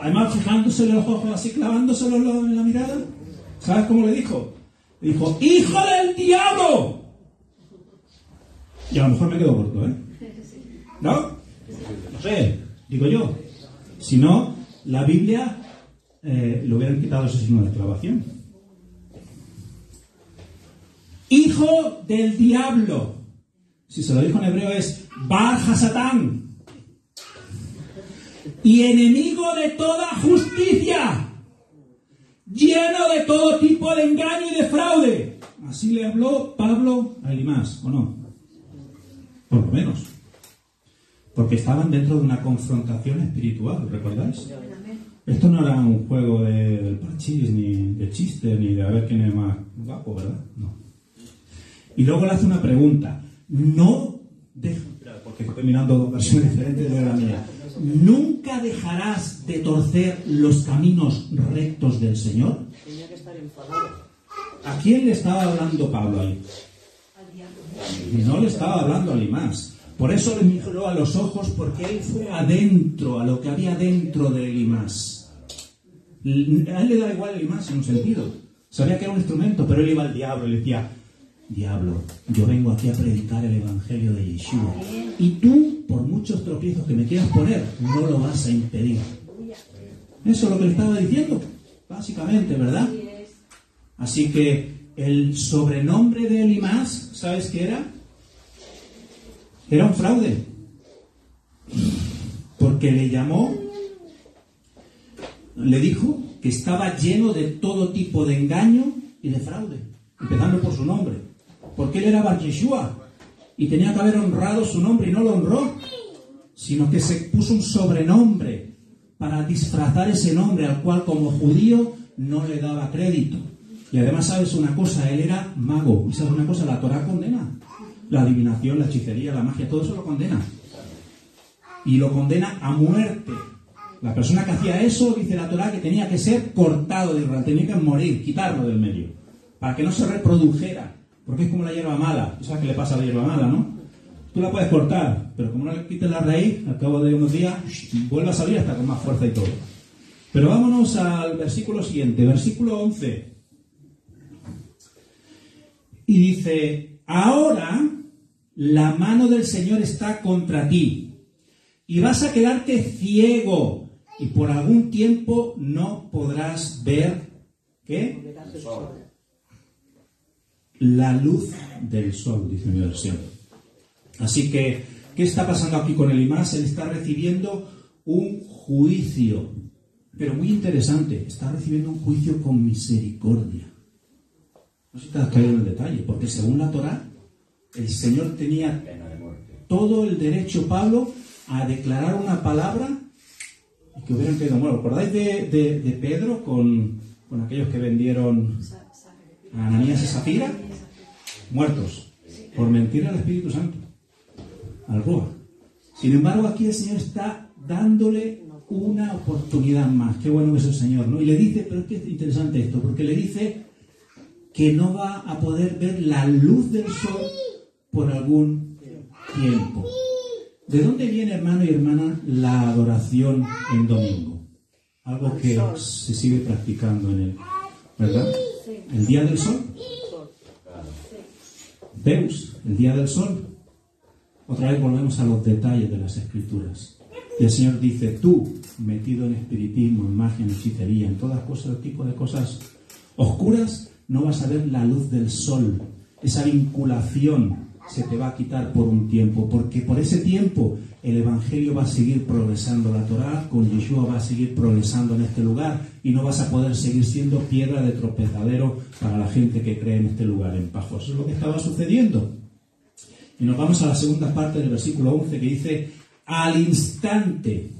Además, fijándose los ojos así, clavándoselo en la mirada. ¿Sabes cómo le dijo? Le dijo, ¡hijo del diablo! Y a lo mejor me quedo corto, ¿eh? ¿No? No sé, digo yo. Si no, la Biblia le hubieran quitado ese signo de exclamación. ¡Hijo del diablo! Si se lo dijo en hebreo es Barjesús. Y enemigo de toda justicia, lleno de todo tipo de engaño y de fraude. Así le habló Pablo a Elimás, ¿o no? Por lo menos. Porque estaban dentro de una confrontación espiritual, ¿recordáis? Esto no era un juego del parchís, ni de chiste, ni de a ver quién es más guapo, ¿verdad? No. Y luego le hace una pregunta. No deja... Porque estoy mirando dos versiones diferentes de la mía. ¿Nunca dejarás de torcer los caminos rectos del Señor? Tenía que estar enfadado. ¿A quién le estaba hablando Pablo ahí? Al diablo. No le estaba hablando a Elimás. Por eso le miró a los ojos, porque él fue adentro, a lo que había dentro de Elimás. A él le daba igual Elimás en un sentido. Sabía que era un instrumento, pero él iba al diablo y le decía... Diablo, yo vengo aquí a predicar el Evangelio de Yeshua. Y tú, por muchos tropiezos que me quieras poner, no lo vas a impedir. Eso es lo que le estaba diciendo, básicamente, ¿verdad? Así que el sobrenombre de Elimás, ¿sabes qué era? Era un fraude. Porque le llamó, le dijo que estaba lleno de todo tipo de engaño y de fraude. Empezando por su nombre. Porque él era Bar Yeshua y tenía que haber honrado su nombre y no lo honró, sino que se puso un sobrenombre para disfrazar ese nombre al cual como judío no le daba crédito. Y además sabes una cosa, él era mago. Y sabes una cosa, la Torá condena. La adivinación, la hechicería, la magia, todo eso lo condena. Y lo condena a muerte. La persona que hacía eso, dice la Torá, que tenía que ser cortado de Israel, tenía que morir, quitarlo del medio, para que no se reprodujera. Porque es como la hierba mala. Tú sabes qué le pasa a la hierba mala, ¿no? Tú la puedes cortar, pero como no le quites la raíz, al cabo de unos días, vuelve a salir hasta con más fuerza y todo. Pero vámonos al versículo siguiente, versículo 11. Y dice, ahora la mano del Señor está contra ti, y vas a quedarte ciego, y por algún tiempo no podrás ver, ¿qué? La luz del sol, dice mi versión. Así que, ¿qué está pasando aquí con Elimás? Él está recibiendo un juicio, pero muy interesante, está recibiendo un juicio con misericordia. No sé si te has caído en el detalle, porque según la Torá, el Señor tenía pena de muerte. todo el derecho Pablo a declarar una palabra y que hubieran caído muertos. ¿Recordáis de Pedro con aquellos que vendieron a Ananías y Zafira? Muertos por mentir al Espíritu Santo, al Ruach. Sin embargo, aquí el Señor está dándole una oportunidad más. Qué bueno que es el Señor, ¿no? Y le dice, pero es que es interesante esto, porque le dice que no va a poder ver la luz del sol por algún tiempo. ¿De dónde viene, hermano y hermana, la adoración en domingo? Algo que se sigue practicando en él, ¿verdad? El día del sol. Veus, el día del sol. Otra vez volvemos a los detalles de las Escrituras. Y el Señor dice, tú, metido en espiritismo, en magia, en hechicería, en todas cosas, tipo de cosas oscuras, no vas a ver la luz del sol. Esa vinculación se te va a quitar por un tiempo, porque por ese tiempo el Evangelio va a seguir progresando. La Torá con Yeshua va a seguir progresando en este lugar y no vas a poder seguir siendo piedra de tropezadero para la gente que cree en este lugar, en Pafos. Eso es lo que estaba sucediendo. Y nos vamos a la segunda parte del versículo 11 que dice, al instante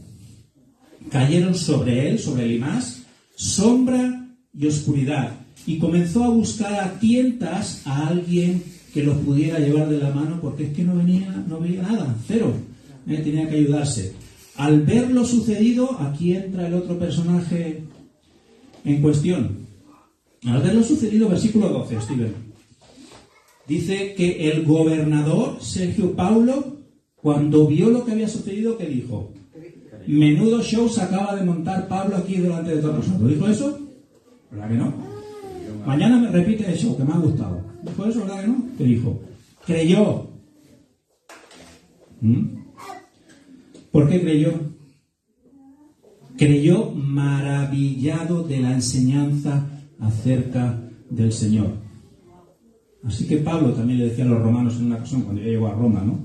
cayeron sobre él, sobre Elimás, sombra y oscuridad, y comenzó a buscar a tientas a alguien que los pudiera llevar de la mano, porque es que no veía nada, cero, tenía que ayudarse. Al ver lo sucedido, aquí entra el otro personaje en cuestión. Al ver lo sucedido, versículo 12, Steven, dice que el gobernador Sergio Paulo, cuando vio lo que había sucedido, ¿qué dijo? Menudo show se acaba de montar Pablo aquí delante de todos nosotros. ¿Dijo eso? ¿Verdad que no? Mañana me repite el show, que me ha gustado. ¿Dijo eso? ¿Verdad que no? ¿Qué dijo? Creyó. ¿Por qué creyó? Creyó maravillado de la enseñanza acerca del Señor. Así que Pablo también le decía a los romanos en una ocasión, cuando ya llegó a Roma, ¿no?,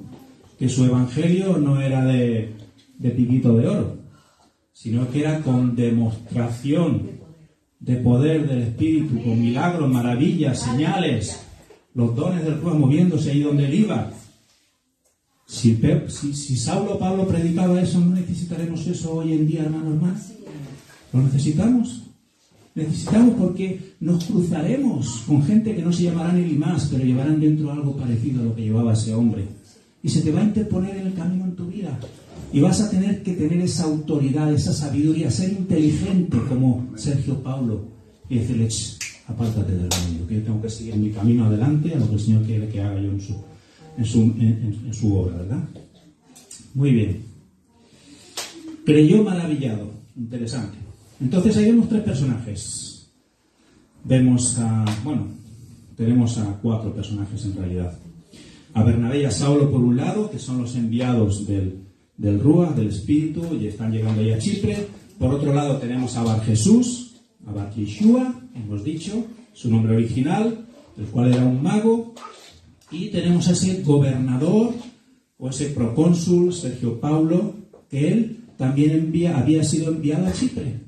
que su evangelio no era de piquito de oro, sino que era con demostración de poder del Espíritu, con milagros, maravillas, señales, los dones del Ruach moviéndose ahí donde él iba. Si Pablo predicaba eso, ¿no necesitaremos eso hoy en día, hermanos más? ¿Lo necesitamos? Necesitamos, porque nos cruzaremos con gente que no se llamarán Elimás, pero llevarán dentro algo parecido a lo que llevaba ese hombre. Y se te va a interponer en el camino en tu vida. Y vas a tener que tener esa autoridad, esa sabiduría, ser inteligente como Sergio Paulo. Y decirle, apártate del camino, que yo tengo que seguir mi camino adelante a lo que el Señor quiere que haga yo en su obra, ¿verdad? Muy bien. Creyó maravillado. Interesante. Entonces ahí vemos tres personajes. Tenemos a cuatro personajes en realidad. A Bernabé y a Saulo por un lado, que son los enviados del Ruach, del Espíritu, y están llegando ahí a Chipre. Por otro lado tenemos a Barjesús, a Bar Yeshua, hemos dicho, su nombre original, el cual era un mago. Y tenemos a ese gobernador, o ese procónsul, Sergio Paulo, que él también había sido enviado a Chipre.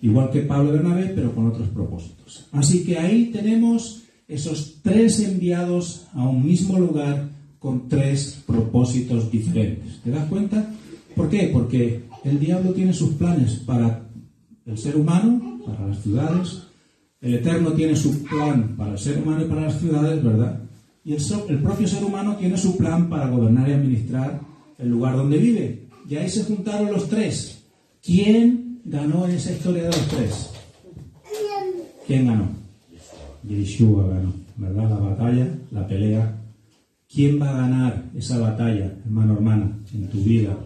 Igual que Pablo Bernabé, pero con otros propósitos. Así que ahí tenemos esos tres enviados a un mismo lugar con tres propósitos diferentes. ¿Te das cuenta? ¿Por qué? Porque el diablo tiene sus planes para el ser humano, para las ciudades. El Eterno tiene su plan para el ser humano y para las ciudades, ¿verdad? Y el propio ser humano tiene su plan para gobernar y administrar el lugar donde vive. Y ahí se juntaron los tres. ¿Quién ganó en esa historia de los tres? ¿Quién ganó? Yeshua ganó, ¿verdad? La batalla, la pelea. ¿Quién va a ganar esa batalla, hermano, hermana, en tu vida,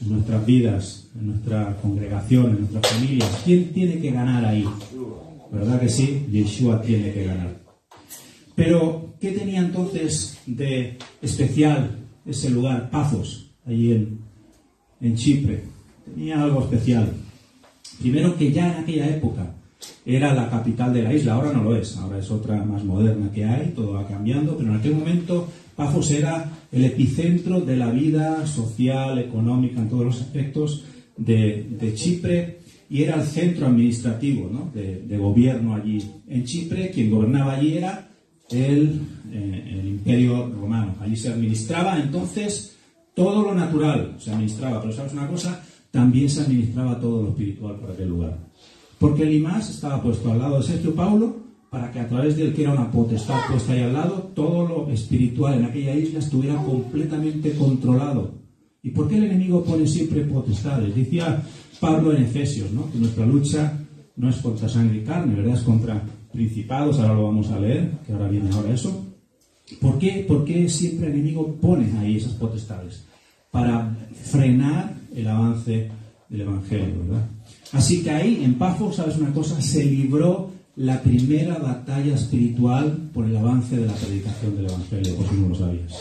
en nuestras vidas, en nuestra congregación, en nuestras familias? ¿Quién tiene que ganar ahí? ¿Verdad que sí? Yeshua tiene que ganar. Pero, ¿qué tenía entonces de especial ese lugar, Pafos, allí en Chipre? Tenía algo especial. Primero, que ya en aquella época era la capital de la isla, ahora no lo es, ahora es otra más moderna que hay, todo va cambiando, pero en aquel momento Pafos era el epicentro de la vida social, económica, en todos los aspectos de Chipre, y era el centro administrativo, ¿no?, de gobierno allí en Chipre. Quien gobernaba allí era el imperio romano. Allí se administraba entonces todo lo natural, se administraba, pero ¿sabes una cosa? También se administraba todo lo espiritual por aquel lugar. Porque Elimás estaba puesto al lado de Sergio Paulo para que a través de él, que era una potestad puesta ahí al lado, todo lo espiritual en aquella isla estuviera completamente controlado. ¿Y por qué el enemigo pone siempre potestades? Decía Pablo en Efesios, ¿no?, que nuestra lucha no es contra sangre y carne, ¿verdad? Es contra principados, ahora lo vamos a leer, que ahora viene ahora eso. ¿Por qué? Porque siempre el enemigo pone ahí esas potestades para frenar el avance del evangelio, ¿verdad? Así que ahí, en Pafos, ¿sabes una cosa? Se libró la primera batalla espiritual por el avance de la predicación del evangelio, por si no lo sabías.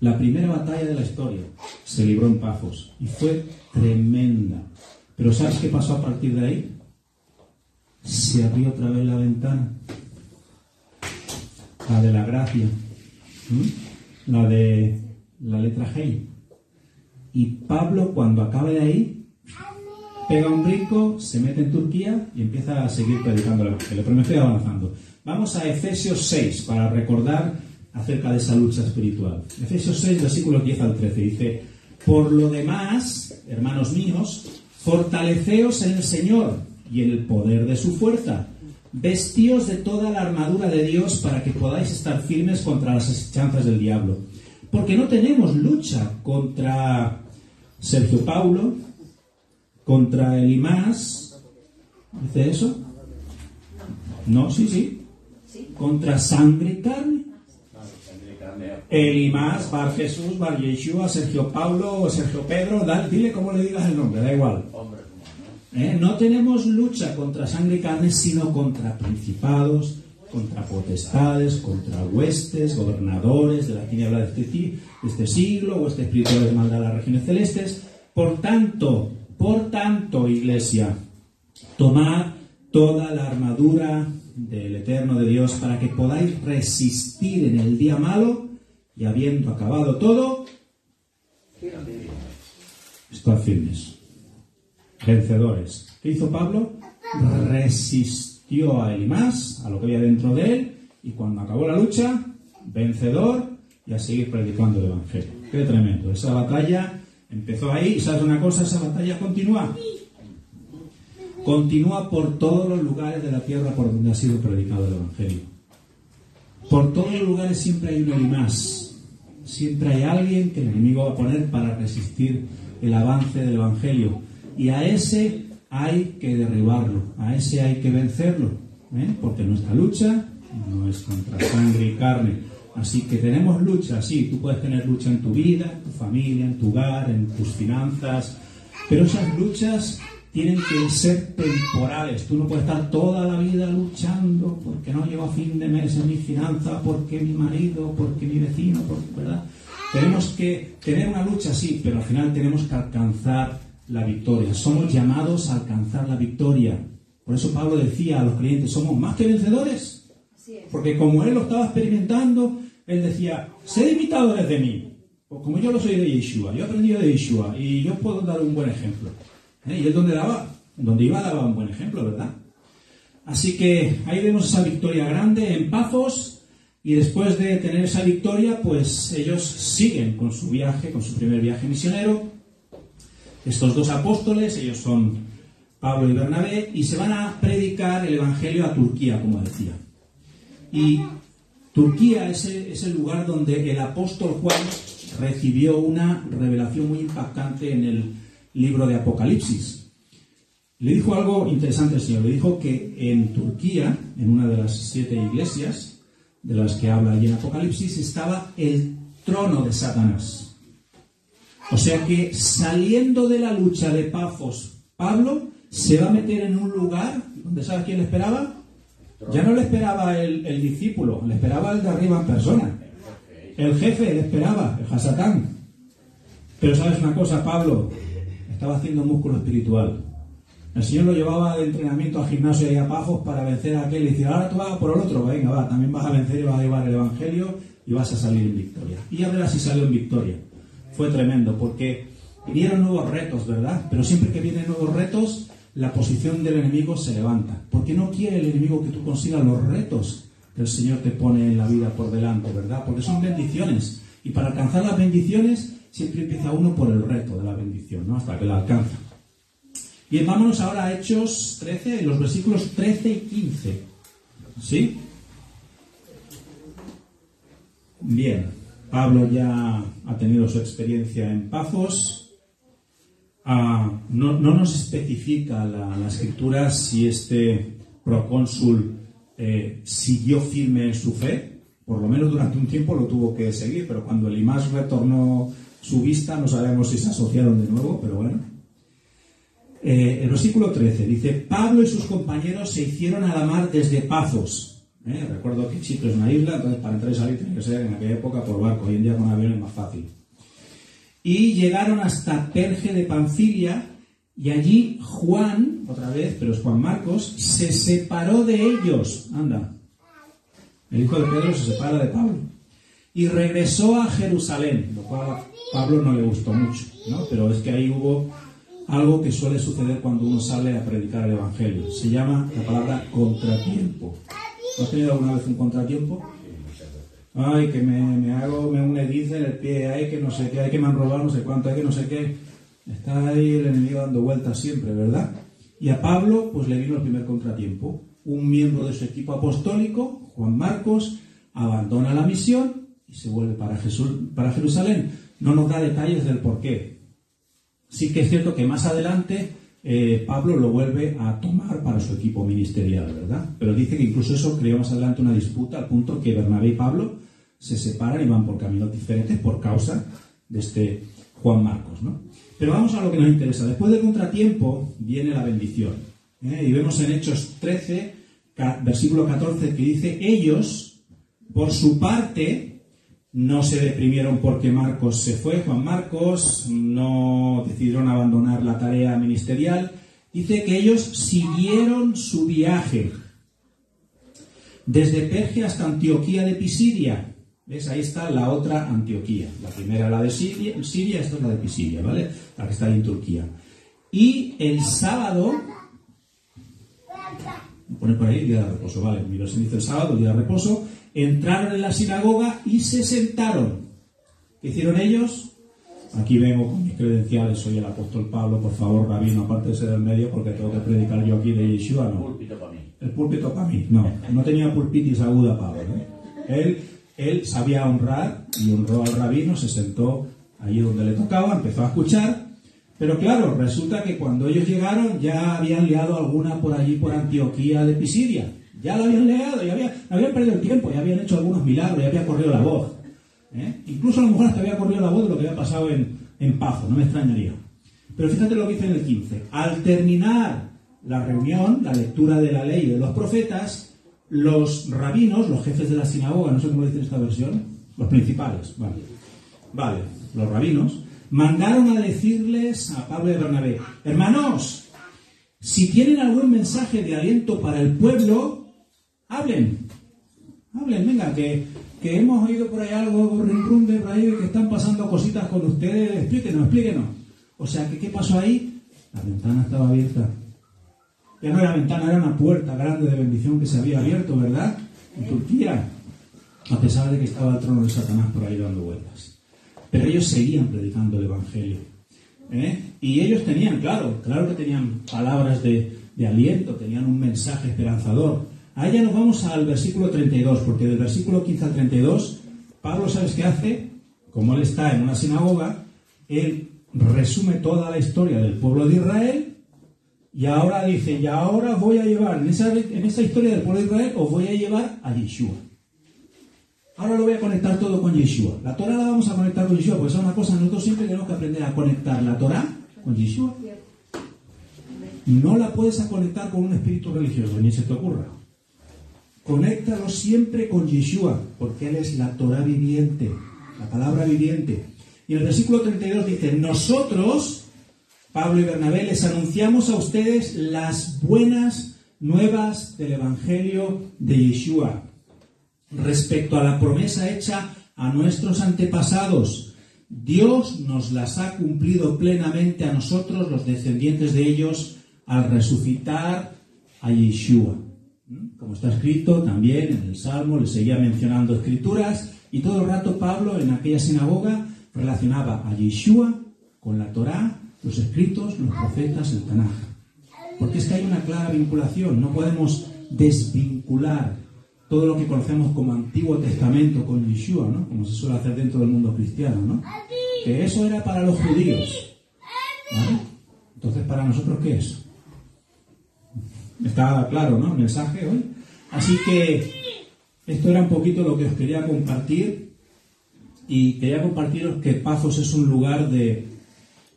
La primera batalla de la historia se libró en Pafos y fue tremenda. Pero ¿sabes qué pasó a partir de ahí? Se abrió otra vez la ventana, la de la gracia, la de la letra Hei. Y Pablo, cuando acaba de ahí, pega un brinco, se mete en Turquía y empieza a seguir predicando el evangelio. Pero me estoy avanzando. Vamos a Efesios 6 para recordar acerca de esa lucha espiritual. Efesios 6, versículos 10 al 13, dice: por lo demás, hermanos míos, fortaleceos en el Señor y en el poder de su fuerza. Vestíos de toda la armadura de Dios para que podáis estar firmes contra las asechanzas del diablo. Porque no tenemos lucha contra Sergio Paulo, contra Elimás, ¿dice eso? No, sí. Contra sangre y carne. Elimás, Barjesús, Bar Yeshua, Sergio Paulo, Sergio Pedro, dile como le digas el nombre, da igual. No tenemos lucha contra sangre y carne, sino contra principados, contra potestades, contra huestes, gobernadores de la tiniebla de este siglo, huestes espirituales de maldad de las regiones celestes. Por tanto, iglesia, tomad toda la armadura del eterno de Dios para que podáis resistir en el día malo y, habiendo acabado todo, estar firmes. Vencedores. ¿Qué hizo Pablo? Resistió a Elimás, a lo que había dentro de él, y cuando acabó la lucha, vencedor, y a seguir predicando el evangelio. Qué tremendo. Esa batalla empezó ahí, y ¿sabes una cosa? Esa batalla continúa. Continúa por todos los lugares de la tierra por donde ha sido predicado el evangelio. Por todos los lugares siempre hay un Elimás. Siempre hay alguien que el enemigo va a poner para resistir el avance del evangelio. Y a ese hay que derribarlo, a ese hay que vencerlo, porque nuestra lucha no es contra sangre y carne. Así que tenemos lucha, sí, tú puedes tener lucha en tu vida, en tu familia, en tu hogar, en tus finanzas, pero esas luchas tienen que ser temporales. Tú no puedes estar toda la vida luchando porque no llevo a fin de mes en mi finanza, porque mi marido, porque mi vecino, porque, ¿verdad? Tenemos que tener una lucha, sí, pero al final tenemos que alcanzar la victoria. Somos llamados a alcanzar la victoria. Por eso Pablo decía a los creyentes: somos más que vencedores. Porque como él lo estaba experimentando, él decía: sed imitadores de mí, pues como yo lo soy de Yeshua. Yo he aprendido de Yeshua y yo puedo dar un buen ejemplo. Y él donde iba daba un buen ejemplo, ¿verdad? Así que ahí vemos esa victoria grande en Pafos. Y después de tener esa victoria, pues ellos siguen con su viaje, con su primer viaje misionero. Estos dos apóstoles, ellos son Pablo y Bernabé, y se van a predicar el evangelio a Turquía, como decía. Y Turquía es el lugar donde el apóstol Juan recibió una revelación muy impactante en el libro de Apocalipsis. Le dijo algo interesante el Señor, le dijo que en Turquía, en una de las 7 iglesias de las que habla allí en Apocalipsis, estaba el trono de Satanás. O sea que, saliendo de la lucha de Pafos, Pablo se va a meter en un lugar donde, ¿sabes quién le esperaba? Ya no le esperaba el discípulo, le esperaba el de arriba en persona. El jefe le esperaba, el Hasatán. Pero ¿sabes una cosa? Pablo estaba haciendo músculo espiritual. El Señor lo llevaba de entrenamiento al gimnasio y a Pafos para vencer a aquel y decir: ahora tú vas por el otro, venga, va, también vas a vencer y vas a llevar el evangelio y vas a salir en victoria. Y ya verás si salió en victoria. Fue tremendo, porque vinieron nuevos retos, ¿verdad? Pero siempre que vienen nuevos retos, la posición del enemigo se levanta. Porque no quiere el enemigo que tú consigas los retos el Señor te pone en la vida por delante, ¿verdad? Porque son bendiciones. Y para alcanzar las bendiciones, siempre empieza uno por el reto de la bendición, ¿no? Hasta que la alcanza. Bien, vámonos ahora a Hechos 13, los versículos 13 y 15. ¿Sí? Bien, Pablo ya ha tenido su experiencia en Pafos. No nos especifica la escritura si este procónsul siguió firme en su fe, por lo menos durante un tiempo lo tuvo que seguir, pero cuando Elimás retornó su vista, no sabemos si se asociaron de nuevo, pero bueno. El versículo 13 dice, Pablo y sus compañeros se hicieron a la mar desde Pafos. Recuerdo que Chipre es una isla, entonces para entrar y salir tenía que ser en aquella época por barco, hoy en día con avión es más fácil. Y llegaron hasta Perge de Panfilia, y allí Juan, otra vez, pero es Juan Marcos, se separó de ellos. Anda, el hijo de Pedro se separa de Pablo. Y regresó a Jerusalén, lo cual a Pablo no le gustó mucho, ¿no? Pero es que ahí hubo algo que suele suceder cuando uno sale a predicar el Evangelio. Se llama la palabra contratiempo. ¿No has tenido alguna vez un contratiempo? Ay, que me dice en el pie, ay, que no sé qué, ay, que me han robado no sé cuánto, ay, que no sé qué. Está ahí el enemigo dando vueltas siempre, ¿verdad? Y a Pablo, pues le vino el primer contratiempo. Un miembro de su equipo apostólico, Juan Marcos, abandona la misión y se vuelve para Jerusalén. No nos da detalles del porqué. Sí que es cierto que más adelante Pablo lo vuelve a tomar para su equipo ministerial, ¿verdad? Pero dice que incluso eso creó más adelante una disputa, al punto que Bernabé y Pablo se separan y van por caminos diferentes por causa de este Juan Marcos, ¿no? Pero vamos a lo que nos interesa. Después del contratiempo viene la bendición, y vemos en Hechos 13, versículo 14, que dice, ellos, por su parte, no se deprimieron porque Marcos se fue, Juan Marcos, no decidieron abandonar la tarea ministerial. Dice que ellos siguieron su viaje desde Perge hasta Antioquía de Pisidia. ¿Ves? Ahí está la otra Antioquía. La primera la de Siria, esta es la de Pisidia, ¿vale? La que está ahí en Turquía. Y el sábado, me pone por ahí el día de reposo, ¿vale? Mi versión dice el sábado, el día de reposo. Entraron en la sinagoga y se sentaron. ¿Qué hicieron ellos? Aquí vengo con mis credenciales, soy el apóstol Pablo, por favor, rabino, aparte de ser del medio, porque tengo que predicar yo aquí de Yeshua, ¿no? El púlpito para mí. El púlpito para mí, no tenía pulpitis aguda Pablo, Él sabía honrar y honró al rabino, se sentó allí donde le tocaba, empezó a escuchar. Pero claro, resulta que cuando ellos llegaron ya habían liado alguna por allí, por Antioquía de Pisidia. Ya lo habían leído, ya habían perdido el tiempo, ya habían hecho algunos milagros, ya había corrido la voz. Incluso a lo mejor hasta había corrido la voz de lo que había pasado en Pafos, no me extrañaría. Pero fíjate lo que dice en el 15. Al terminar la reunión, la lectura de la ley de los profetas, los rabinos, los jefes de la sinagoga, no sé cómo dicen esta versión, los principales, vale, los rabinos, mandaron a decirles a Pablo y Bernabé, hermanos, si tienen algún mensaje de aliento para el pueblo, hablen, venga, que hemos oído por ahí algo, de por ahí, que están pasando cositas con ustedes, explíquenos. O sea, ¿qué pasó ahí? La ventana estaba abierta. Ya no era ventana, era una puerta grande de bendición que se había abierto, ¿verdad? En Turquía, a pesar de que estaba el trono de Satanás por ahí dando vueltas. Pero ellos seguían predicando el Evangelio. Y ellos tenían, claro que tenían palabras de aliento, tenían un mensaje esperanzador. Ahí ya nos vamos al versículo 32, porque del versículo 15 al 32, Pablo, ¿sabes qué hace? Como él está en una sinagoga, él resume toda la historia del pueblo de Israel, y ahora dice, y ahora voy a llevar, en esa historia del pueblo de Israel, os voy a llevar a Yeshua. Ahora lo voy a conectar todo con Yeshua. La Torá la vamos a conectar con Yeshua, porque es una cosa, nosotros siempre tenemos que aprender a conectar la Torá con Yeshua. No la puedes conectar con un espíritu religioso, ni se te ocurra. Conéctalo siempre con Yeshua, porque Él es la Torá viviente, la palabra viviente. Y el versículo 32 dice, nosotros, Pablo y Bernabé, les anunciamos a ustedes las buenas nuevas del Evangelio de Yeshua, respecto a la promesa hecha a nuestros antepasados. Dios nos las ha cumplido plenamente a nosotros, los descendientes de ellos, al resucitar a Yeshua. Como está escrito también en el Salmo, le seguía mencionando escrituras, y todo el rato Pablo en aquella sinagoga relacionaba a Yeshua con la Torá, los escritos, los profetas, el Tanaj. Porque es que hay una clara vinculación, no podemos desvincular todo lo que conocemos como Antiguo Testamento con Yeshua, ¿no? Como se suele hacer dentro del mundo cristiano, ¿no? Que eso era para los judíos, ¿vale? Entonces, ¿para nosotros qué es? Está claro, ¿no? El mensaje hoy. Así que esto era un poquito lo que os quería compartir. Y quería compartiros que Pafos es un lugar de,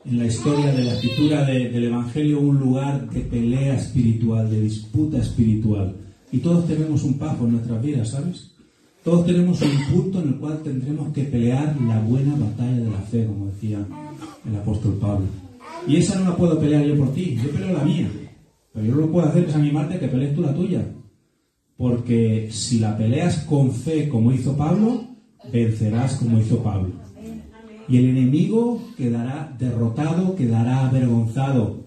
en la historia de la escritura del Evangelio, un lugar de pelea espiritual, de disputa espiritual. Y todos tenemos un Pafos en nuestras vidas, ¿sabes? Todos tenemos un punto en el cual tendremos que pelear la buena batalla de la fe, como decía el apóstol Pablo. Y esa no la puedo pelear yo por ti, yo peleo la mía. Pero yo lo que puedo hacer es animarte a que pelees tú la tuya. Porque si la peleas con fe como hizo Pablo, vencerás como hizo Pablo. Y el enemigo quedará derrotado, quedará avergonzado.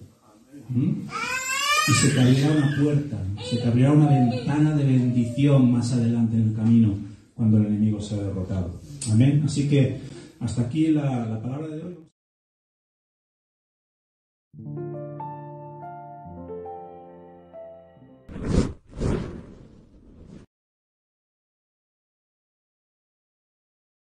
Y se te abrirá una puerta, se te abrirá una ventana de bendición más adelante en el camino, cuando el enemigo sea derrotado. Amén. Así que hasta aquí la palabra de hoy.